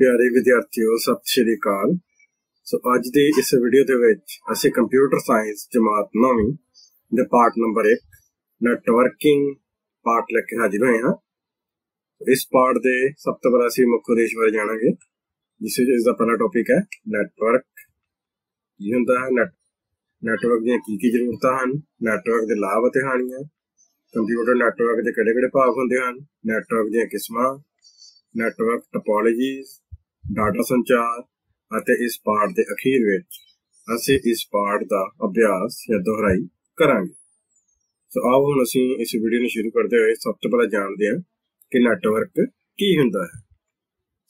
प्यारे विद्यार्थियों सत श्री अकाल। सो अज की इस वीडियो दे विच असीं कंप्यूटर साइंस जमात 9वीं दे पार्ट नंबर 1 नैटवर्किंग पार्ट लैके हाजिर होए हां। इस पार्ट दे सब तो पहला असीं मुख्य उद्देश बारे जाणांगे, जिस विच इसदा पहला टॉपिक है नैटवर्क। की हुंदा है नैटवर्क दी की जरूरतां हन, नैटवर्क दे लाभ अते हानियां, कंप्यूटर नैटवर्क दे किहड़े-किहड़े भाग हुंदे हन, नैटवर्क दीआं किस्मां, नैटवर्क टोपोलॉजीज़, डाटा संचार अते इस पाठ के अखीर विच असीं इस पाठ का अभ्यास या दोहराई करांगे। सो आओ हुण असीं इस वीडियो नूं शुरू करदे होए सब तों पहलां जाणदे हां कि नैटवर्क की हुंदा है।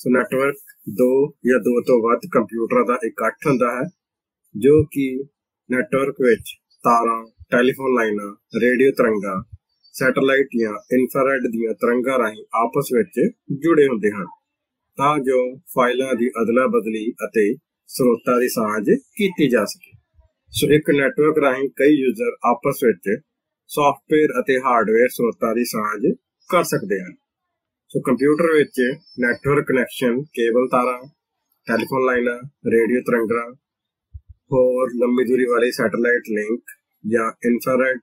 सो नैटवर्क दो या दो तों वध कंप्यूटरां दा इकट्ठ हुंदा है, जो कि नैटवर्क विच तारां, टैलीफोन लाइनां, रेडियो तरंगां, सैटेलाइट या इन्फ्रारेड दीआं तरंगां राहीं आपस विच जुड़े हुंदे हन तां जो फाइलां दी अदला बदली अते स्रोतां दी सांझ कीती जा सके। सो एक नैटवर्क राहीं कई यूजर आपस विच सॉफ्टवेयर अते हार्डवेयर स्रोतां दी सांझ कर सकदे हन। सो कंप्यूटर विच नैटवर्क कनैक्शन केबल तारां, टैलीफोन लाइनां, रेडियो तरंगां, होर लंबी दूरी वाले सैटेलाइट लिंक या इन्फ्रारेड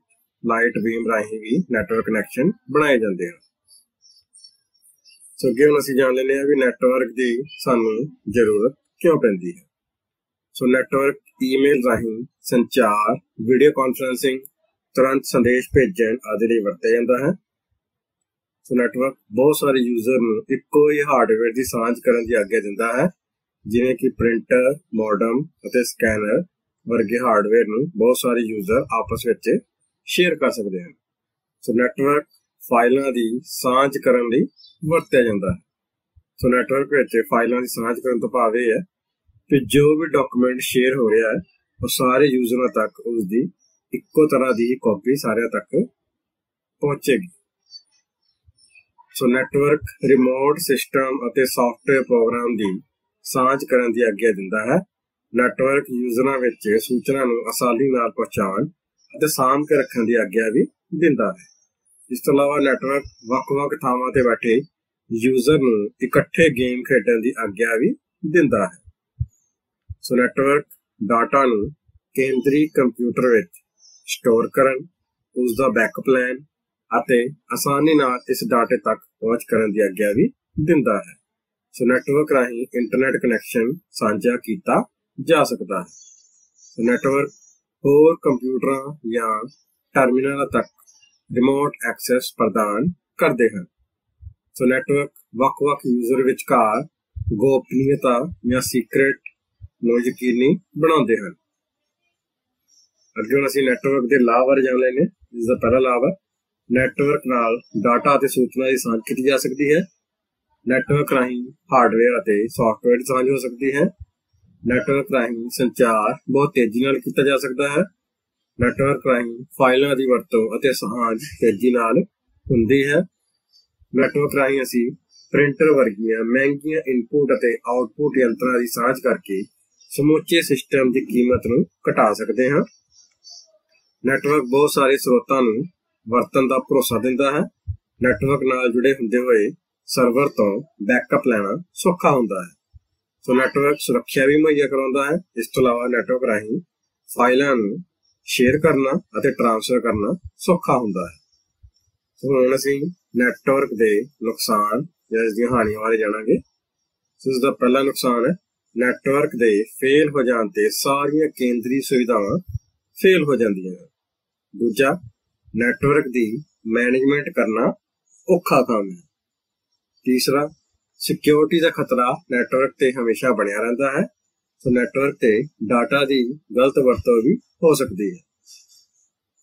लाइट बीम राही भी नैटवर्क कनैक्शन बनाए जाते हैं। सो अगे हम असीं जाण लैंदे हां कि नैटवर्क की सानू जरूरत क्यों पैंदी है। सो नैटवर्क ईमेल राही संचार, वीडियो कॉन्फ्रेंसिंग, तुरंत संदेश भेजन आदि लई वरतिया जांदा है। सो नैटवर्क बहुत सारे यूजर नूं इक्को ही हार्डवेयर की सांझ करन दी आग्या दिंदा है, जिवें कि प्रिंटर, मॉडम अते स्कैनर वर्गे हार्डवेयर नूं बहुत सारे यूजर आपस विच शेयर कर सकते हैं। सो नैटवर्क फाइलों की सांझ करन लई वरतिया जांदा है। सो नैटवर्क विच फाइलों की सांझ करन तों भाव इह है कि जो भी डॉक्यूमेंट शेयर हो रहा है वह सारे यूजरां तक उसकी इक्को तरह की कॉपी सारे तक पहुँचेगी। सो नैटवर्क रिमोट सिस्टम अते सॉफ्टवेयर प्रोग्राम की सांझ करन दी आग्या दिंदा है। नैटवर्क यूजरां विच सूचना नूं आसानी नाल पहुँचाउण साम के रखने की आग्ञा भी दिंदा है। इस तों इलावा नैटवर्क वख-वख थावां ते बैठे यूजर नूं इकट्ठे गेम खेडण की आग्ञा भी दिंदा है। सो नैटवर्क डाटा नूं केंद्री कंप्यूटर विच स्टोर करन, उसका बैकअप लैन अते आसानी नाल इस डाटे तक पहुँच करन की आग्ञा भी दिंदा है। सो नैटवर्क राहीं इंटरनेट कनैक्शन सांझा कीता जा सकता है। सो नैटवर्क होर कंप्यूटर या टर्मिनल तक रिमोट एक्सेस प्रदान करते हैं। सो नैटवर्क वख-वख यूजर विचकार गोपनीयता या सीक्रेट नूं यकीनी बनाते हैं। अगे हुण असीं नैटवर्क के लाभ बारे जाण लैणे। इसका पहला लाभ है नैटवर्क नाल डाटा ते सूचना की सांझ की जा सकती है। नैटवर्क राहीं हार्डवेयर अते सॉफ्टवेयर की सांझ हो सकती है। नैटवर्क राही संचार बहुत तेजी नाल कीता जा सकता है। नैटवर्क राही फाइलों की वरतों अते सांझ तेजी नाल हुंदी है। नैटवर्क राही असी प्रिंटर वर्गियां महंगियां इनपुट अते आउटपुट यंत्रां की सांझ करके समुचे सिस्टम की कीमत नूं घटा सकते हैं। नैटवर्क बहुत सारे स्रोतां नूं वरतन का भरोसा दिंदा है। नैटवर्क नाल जुड़े हुंदे होए सर्वर तों बैकअप लैणा सौखा हुंदा है। सो नैटवर्क सुरक्षा भी मुहैया कराता है। इस तों इलावा नैटवर्क राही फाइलों नूं शेयर करना अते ट्रांसफर करना सौखा हुंदा है। सो हुण असीं नैटवर्क दे नुकसान या इस दी हानियां बारे जाणांगे। सो इस दा पहला नुकसान है नैटवर्क दे फेल हो जाण ते सारीआं केंद्री सुविधावां फेल हो जांदियां हन। दूजा नैटवर्क दी मैनेजमेंट करना औखा काम है। तीसरा सिक्योरिटी का खतरा नैटवर्क ते हमेशा बनिया रहता है। सो नैटवर्क ते डाटा की गलत वरतों भी हो सकती है।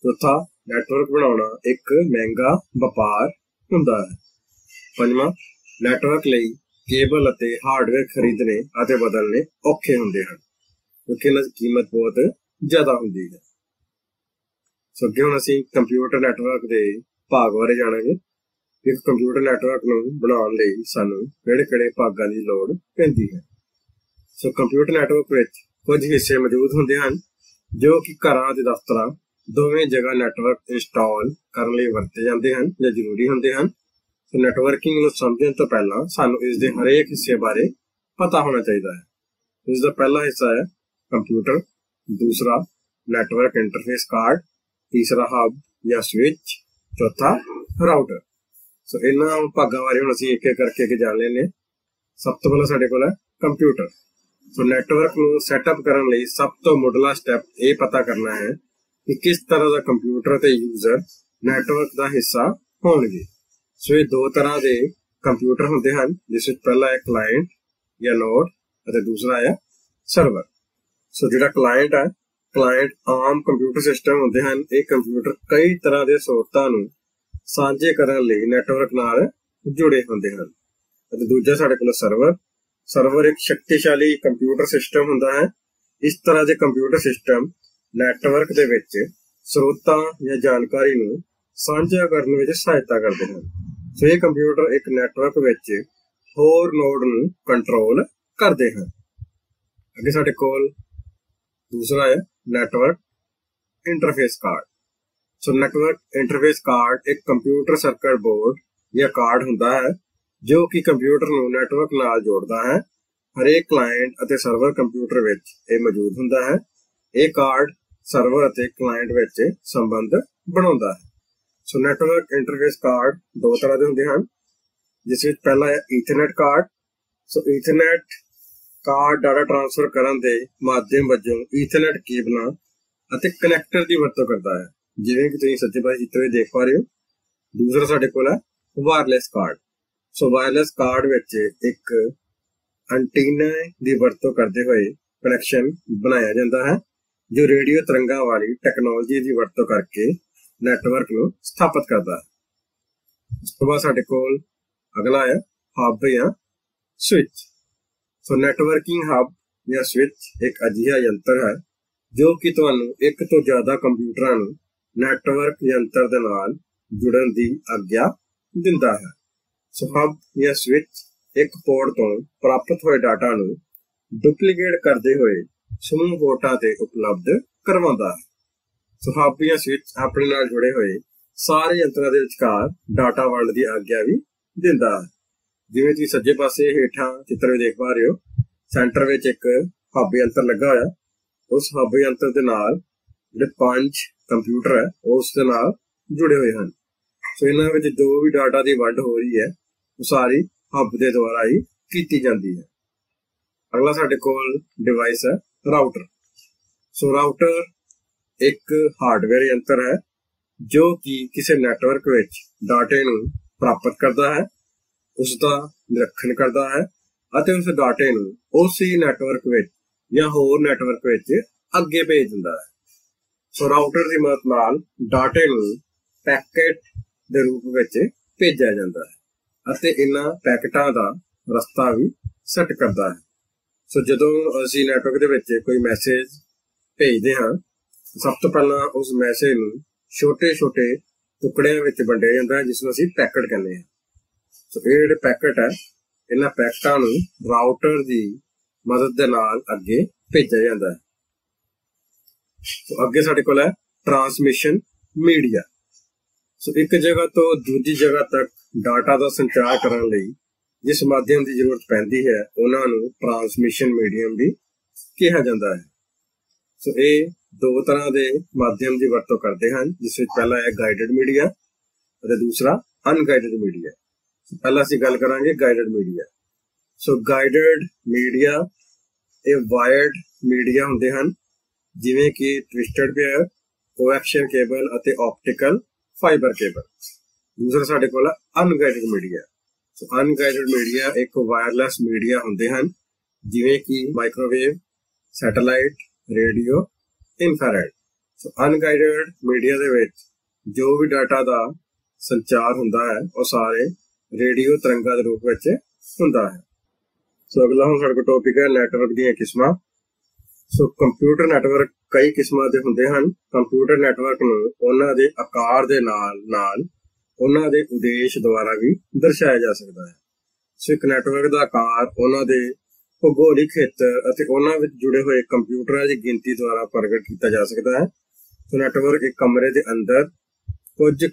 चौथा नैटवर्क बनाना एक महंगा व्यापार हुंदा है। पंजवां नैटवर्क लई केबल अते हार्डवेयर खरीदने अते बदलने औखे हुंदे हन, क्योंकि इन्हां दी कीमत बहुत ज़्यादा हुंदी है। सो अगे हुण असीं कंप्यूटर नैटवर्क के भाग बारे जाणांगे। एक कंप्यूटर नैटवर्क नूं बनाउण लई सानूं किहड़े-किहड़े भागां दी लोड़ पैंदी है। सो कंप्यूटर नैटवर्क विच कुछ हिस्से मौजूद हुंदे हन जो कि घरां ते दफ्तरां दोवें जगह नैटवर्क इंस्टॉल करन लई वरते जांदे हन या जरूरी हुंदे हन। सो नैटवर्किंग नूं समझण तों पहिलां सानूं इस दे हरेक हिस्से बारे पता होना चाहिए है। इसका पहला हिस्सा है कंप्यूटर, दूसरा नेटवर्क इंटरफेस कार्ड, तीसरा हब या स्विच, चौथा राउटर। सो इन्होंने भागों बारे हम असीं एक एक करके जान लेने। सब तो पहला साडे कोल है कंप्यूटर। सो नैटवर्क नूं सैटअप करन लई सब तो मुढ़ला स्टैप ये पता करना है कि किस तरह का कंप्यूटर ते यूजर नैटवर्क का हिस्सा होणगे। सो ये दो तरह के कंप्यूटर होंदे हन, जिस विच पहला है क्लाइंट या नोड और दूसरा है सर्वर। सो जिहड़ा क्लाइंट है, क्लाइंट आम कंप्यूटर सिस्टम होंदे हन। ये कंप्यूटर कई तरह के स्रोतां नूं सांझे करन लई नैटवर्क नाल जुड़े होंदे हन। और दूजा साडे कोल सर्वर। सर्वर एक शक्तिशाली कंप्यूटर सिस्टम होंदा है। इस तरह के कंप्यूटर सिस्टम नैटवर्क दे विच स्रोतां या जानकारी नूं सांझा करन विच सहायता करदे हन। सो ये कंप्यूटर एक नैटवर्क विच होर नोड नूं कंट्रोल करदे हन। अगे साडे कोल दूसरा है नैटवर्क इंटरफेस कार्ड। सो नैटवर्क इंटरफेस कार्ड एक कंप्यूटर सर्किट बोर्ड या कार्ड होंदा है जो कि कंप्यूटर नूं नैटवर्क नाल जोड़दा है। हरेक क्लाइंट अते सर्वर कंप्यूटर विच यह मौजूद हुंदा है। यह कार्ड सर्वर अते क्लाइंट विच संबंध बनाउंदा है। सो नैटवर्क इंटरफेस कार्ड दो तरह के हुंदे हन, जिस विच पहला है ईथरनेट कार्ड। सो ईथरनेट कार्ड डाटा ट्रांसफर करन दे माध्यम वजों ईथरनेट केबलां अते कनैक्टर की वरतों करता है, जिवें कि तुसीं सज्जे पासे चित्र विच देख पा रहे हो। दूसरा साडे कोल है wireless card. So wireless card विच एक एंटीना की वरतों करते हुए कनैक्शन बनाया जाता है जो रेडियो तरंगा वाली टैक्नोलॉजी की वरतों करके नैटवर्क को स्थापित करता है। उस तो बाद साडे कोल अगला है हब या स्विच। सो नैटवर्किंग हब या स्विच एक अजिहा यंत्र है जो कि तुहानूं एक तो ज़्यादा कंप्यूटरां नूं नैटवर्क यंत्र दे नाल जुड़न की आग्या दिंदा है। सो हब या स्विच एक पोर्ट तो प्राप्त हुए डाटा को डुप्लीकेट करते हुए समूह पोर्टां ते उपलब्ध करवाता है। सो हब या स्विच अपने नाल जुड़े हुए सारे यंत्रां दे विचकार डाटा वंड की आग्या भी दिंदा है। जिवें तुसीं सज्जे पासे हेठां चित्र देख पा रहे हो, सेंटर विच एक हब यंत्र लगा होया। उस हब यंत्र दे नाल जिहड़े पंज कंप्यूटर है उस दे नाल जुड़े हुए हैं। सो इन्हां विच जो भी डाटा की वंड हो रही है सारी हब के द्वारा ही की जाती है। अगला साडे कोल डिवाइस है राउटर। सो राउटर एक हार्डवेयर यंत्र है जो कि किसी नैटवर्क विच डाटे नूं प्राप्त करता है, उसका निरीक्षण करता है और उस डाटे नूं उसी नैटवर्क विच या होर नैटवर्क विच अगे भेज दिंदा है। सो राउटर की मदद नाल डाटे नूं पैकेट के रूप विच भेजा जाता है ਅਤੇ ਇਹਨਾਂ ਪੈਕਟਾਂ ਦਾ ਰਸਤਾ ਵੀ ਸੈੱਟ ਕਰਦਾ ਹੈ। ਸੋ ਜਦੋਂ ਅਸੀਂ ਨੈਟਵਰਕ ਦੇ ਵਿੱਚ ਕੋਈ ਮੈਸੇਜ ਭੇਜਦੇ ਹਾਂ, ਸਭ ਤੋਂ ਪਹਿਲਾਂ ਉਸ ਮੈਸੇਜ ਨੂੰ ਛੋਟੇ-ਛੋਟੇ ਟੁਕੜਿਆਂ ਵਿੱਚ ਵੰਡਿਆ ਜਾਂਦਾ ਹੈ, ਜਿਸ ਨੂੰ ਅਸੀਂ ਪੈਕਟ ਕਹਿੰਦੇ ਹਾਂ। ਸੋ ਇਹ ਜਿਹੜੇ ਪੈਕਟ ਹੈ, ਇਹਨਾਂ ਪੈਕਟਾਂ ਨੂੰ ਰਾਊਟਰ ਦੀ ਮਦਦ ਦੇ ਨਾਲ ਅੱਗੇ ਭੇਜਿਆ ਜਾਂਦਾ ਹੈ। ਸੋ ਅੱਗੇ ਸਾਡੇ ਕੋਲ ਹੈ ਟਰਾਂਸਮਿਸ਼ਨ ਮੀਡੀਆ। सो एक जगह तो दूजी जगह तक डाटा का संचार करने लई जिस माध्यम की जरूरत पैंदी है उन्हां नूं ट्रांसमिशन मीडियम भी कहा जाता है। सो ये दो तरह के माध्यम की वरतों करते हैं, जिस विच पहला है गाइडेड मीडिया और दूसरा अनगाइडेड मीडिया। पहला असीं गल करांगे गाइडेड मीडिया। सो गाइडेड मीडिया ये वायर्ड मीडिया हुंदे हन, जिवें कि ट्विस्टेड पेयर, कोएक्शन केबल और ऑप्टिकल फाइबर केबल। दूसरा साडे कोल unguided media. So unguided media एक वायरलैस मीडिया हुंदे हन, जिवें कि माइक्रोवेव, सैटेलाइट, रेडियो, इंफ्रारेड। सो अनगाइडेड मीडिया दे विच जो भी डाटा का संचार हुंदा है वह सारे रेडियो तरंगा दे रूप विच हुंदा है। सो अगला हुण साडे कोल टॉपिक है नैटवर्क दीआं किस्मां। सो कंप्यूटर नैटवर्क कई किस्मां दे हुंदे हन। कंप्यूटर नैटवर्क नूं उन्हां दे आकार दे नाल नाल उन्हां दे उद्देश द्वारा भी दर्शाया जा सकदा है। सो एक नैटवर्क दा आकार उन्हां दे भूगोलिक खेतर अते उन्हां विच जुड़े होए कंप्यूटरां दी गिणती द्वारा प्रगट कीता जा सकदा है। सो नैटवर्क एक कमरे दे अंदर कुछ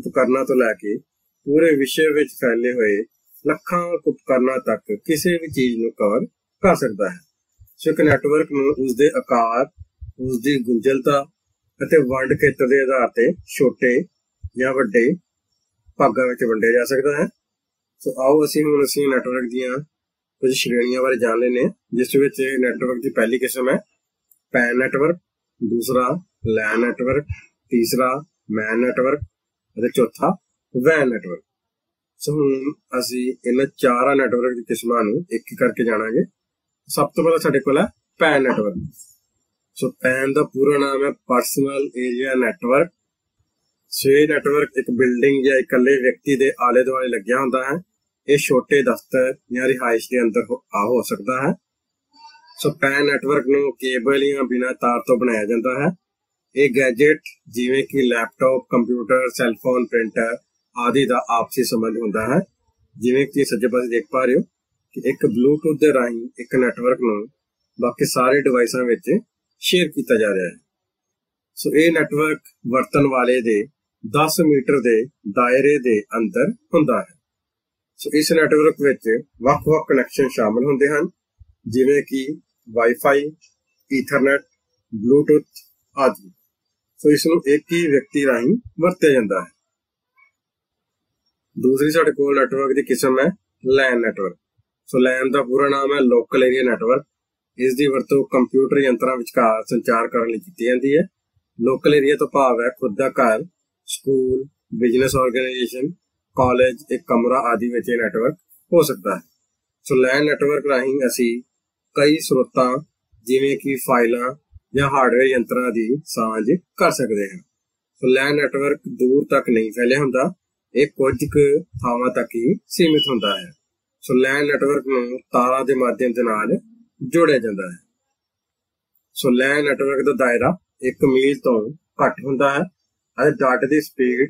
उपकरणां तों लैके पूरे विश्व विच फैले होए ਲੱਖਾਂ ਉਪਕਰਨਾਂ ਤੱਕ ਕਿਸੇ ਵੀ ਚੀਜ਼ ਨੂੰ ਕਵਰ ਕਰ ਸਕਦਾ ਹੈ। ਸੋ ਇੱਕ ਨੈਟਵਰਕ ਨੂੰ ਉਸਦੇ ਆਕਾਰ, ਉਸਦੀ ਗੁੰਝਲਤਾ ਅਤੇ ਵੰਡ ਖੇਤਰ ਦੇ ਆਧਾਰ ਤੇ ਛੋਟੇ ਜਾਂ ਵੱਡੇ ਭਾਗਾਂ ਵਿੱਚ ਵੰਡਿਆ ਜਾ ਸਕਦਾ ਹੈ। ਸੋ ਆਓ ਅਸੀਂ ਨੈਟਵਰਕ ਦੀਆਂ कुछ श्रेणियों बारे जान लेने जिस विच नैटवर्क की पहली किस्म है पैन नैटवर्क, दूसरा लैन नैटवर्क, तीसरा मैन नैटवर्क और चौथा वैन नैटवर्क। सो हुण असीं इन्हां चारां नैटवर्क दी किस्मां नूं एक करके जाणांगे। सब तो पहला साडे कोल है पैन नैटवर्क। सो पैन दा पूरा नाम है पर्सनल एरिया नैटवर्क। सो इह नैटवर्क एक बिल्डिंग जां इकल्ले व्यक्ति दे आले दुआले लग्गिआ हुंदा है। ये छोटे दफ्तर या रिहाइश के अंदर हो सकता है। सो पैन नैटवर्क नूं केबल या बिना तार तो बनाया जाता है। ये गैजेट जिवें कि लैपटॉप, कंप्यूटर, सैलफोन, प्रिंटर आदि का आपसी संबंध होता है। जिवें कि सज्जे पासे देख पा रहे हो कि एक ब्लूटूथ के राही एक नैटवर्क नूं बाकी सारे डिवाइसां विच शेयर किया जा रहा है। सो ये नैटवर्क वरतन वाले दे 10 मीटर के दायरे के अंदर होता है। सो इस नैटवर्क विच वख-वख कनैक्शन शामिल होंदे हन जिवें कि वाईफाई, ईथरनेट, ब्लूटूथ आदि। सो इसनूं एक ही व्यक्ति राही वरतिया जांदा है। दूसरी साडे कोल नैटवर्क दी किस्म है लैन नैटवर्क। सो लैन दा पूरा नाम है लोकल एरिया नैटवर्क। इस दी वरतों कंप्यूटर यंत्रां विचकार संचार करन लई कीती जांदी है। लोकल एरिया तो भाव है खुद दा घर, स्कूल, बिजनेस ऑर्गेनाइजेशन, कॉलेज, एक कमरा आदि में यह नैटवर्क हो सकता है। सो लैन नैटवर्क राही असी कई स्रोतां जिवें कि फाइलां या हार्डवेयर यंत्रां दी सांझ कर सकते हैं। सो लैन नैटवर्क दूर तक नहीं फैलिया हुंदा, एक कुछ क थावां तक ही सीमित हुंदा है। सो लैन नैटवर्क नूं तारां दे माध्यम दे नाल जोड़िया जांदा है। सो लैन नैटवर्क दा दायरा 1 मील तों घट हुंदा है अते डाटा दी स्पीड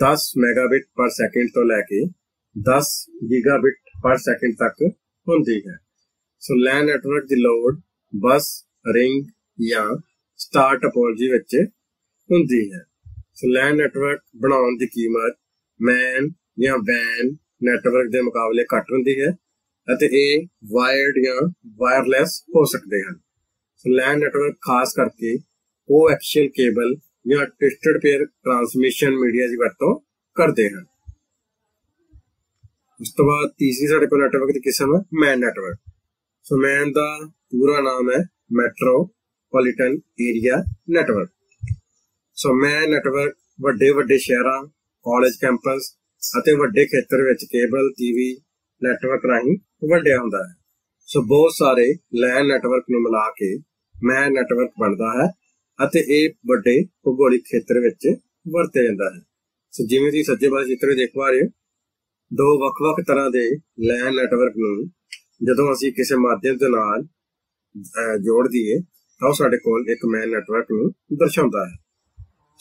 10 मेगाबिट पर सैकेंड तो लैके 10 गीगाबिट पर सैकेंड तक होंदी है। सो लैन नैटवर्क की लोड बस, रिंग या स्टार टोपोलॉजी विच होंदी है। सो लैन नैटवर्क बनाउण दी कीमत मैन या वैन नैटवर्क के मुकाबले घट होंदी है अते इह वायर्ड या वायरलैस हो सकते हैं। सो लैन नैटवर्क खास करके कोएक्शियल केबल या ट्विस्टेड पेयर ट्रांसमिशन मीडिया की वरतों करते हैं। उस तो बाद तीसरी साढ़े को नैटवर्क की किस्म है मैन नैटवर्क। सो मैन का पूरा नाम है मैट्रोपोलिटन एरिया नैटवर्क। सो मैन नैटवर्क वड्डे वड्डे शहरों, कॉलेज कैंपस अते वड्डे खेतर विच केबल टीवी नैटवर्क राही वंडिया हुंदा है। सो बहुत सारे लैन नैटवर्क नूं मिला के मैन नैटवर्क बनता है ਅਤੇ ਇਹ ਵੱਡੇ ਭੂਗੋਲਿਕ ਖੇਤਰ ਵਿੱਚ ਵਰਤਿਆ ਜਾਂਦਾ ਹੈ। ਸੋ ਜਿਵੇਂ ਤੁਸੀਂ ਸੱਜੇ ਪਾਸੇ ਚਿੱਤਰ ਦੇਖ ਪਾ ਰਹੇ ਹੋ, ਦੋ ਵੱਖ-ਵੱਖ ਤਰ੍ਹਾਂ ਦੇ ਲੈਨ ਨੈਟਵਰਕ ਨੂੰ ਜਦੋਂ ਅਸੀਂ ਕਿਸੇ ਮਾਧਿਅਮ ਦੇ ਨਾਲ ਜੋੜ ਦਈਏ ਤਾਂ ਉਹ ਸਾਡੇ ਕੋਲ ਇੱਕ ਮੈਨ ਨੈਟਵਰਕ ਨੂੰ ਦਰਸਾਉਂਦਾ ਹੈ।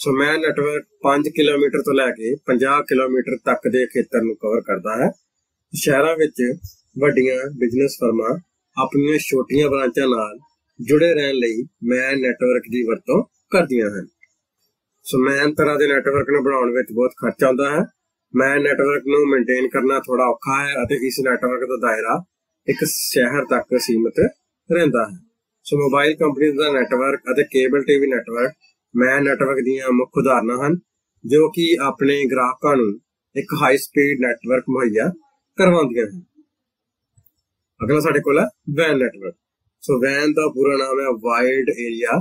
ਸੋ ਮੈਨ ਨੈਟਵਰਕ 5 ਕਿਲੋਮੀਟਰ ਤੋਂ ਲੈ ਕੇ 50 ਕਿਲੋਮੀਟਰ ਤੱਕ ਦੇ ਖੇਤਰ ਨੂੰ ਕਵਰ ਕਰਦਾ ਹੈ। ਸ਼ਹਿਰਾਂ ਵਿੱਚ ਵੱਡੀਆਂ ਬਿਜ਼ਨਸ ਫਰਮਾਂ ਆਪਣੀਆਂ ਛੋਟੀਆਂ ਬ੍ਰਾਂਚਾਂ ਨਾਲ जुड़े रहने लई मैन नैटवर्क की वरतों करदियां हैं। सो मैन तरह के नैटवर्क नूं बनाउण विच बहुत खर्चा हुंदा है। मैन नैटवर्क नूं मेनटेन करना थोड़ा औखा है अते इस नैटवर्क का दायरा एक शहर तक सीमित रहिंदा है। सो मोबाइल कंपनी का नैटवर्क अते cable TV network MAN network दीयां मुख उदाहरणां हन जो कि अपने ग्राहकां नूं एक हाई स्पीड नैटवर्क मुहैया करवाउंदियां हन। अगला साडे कोल है वैन नैटवर्क। सो वैन का पूरा नाम है वाइड एरिया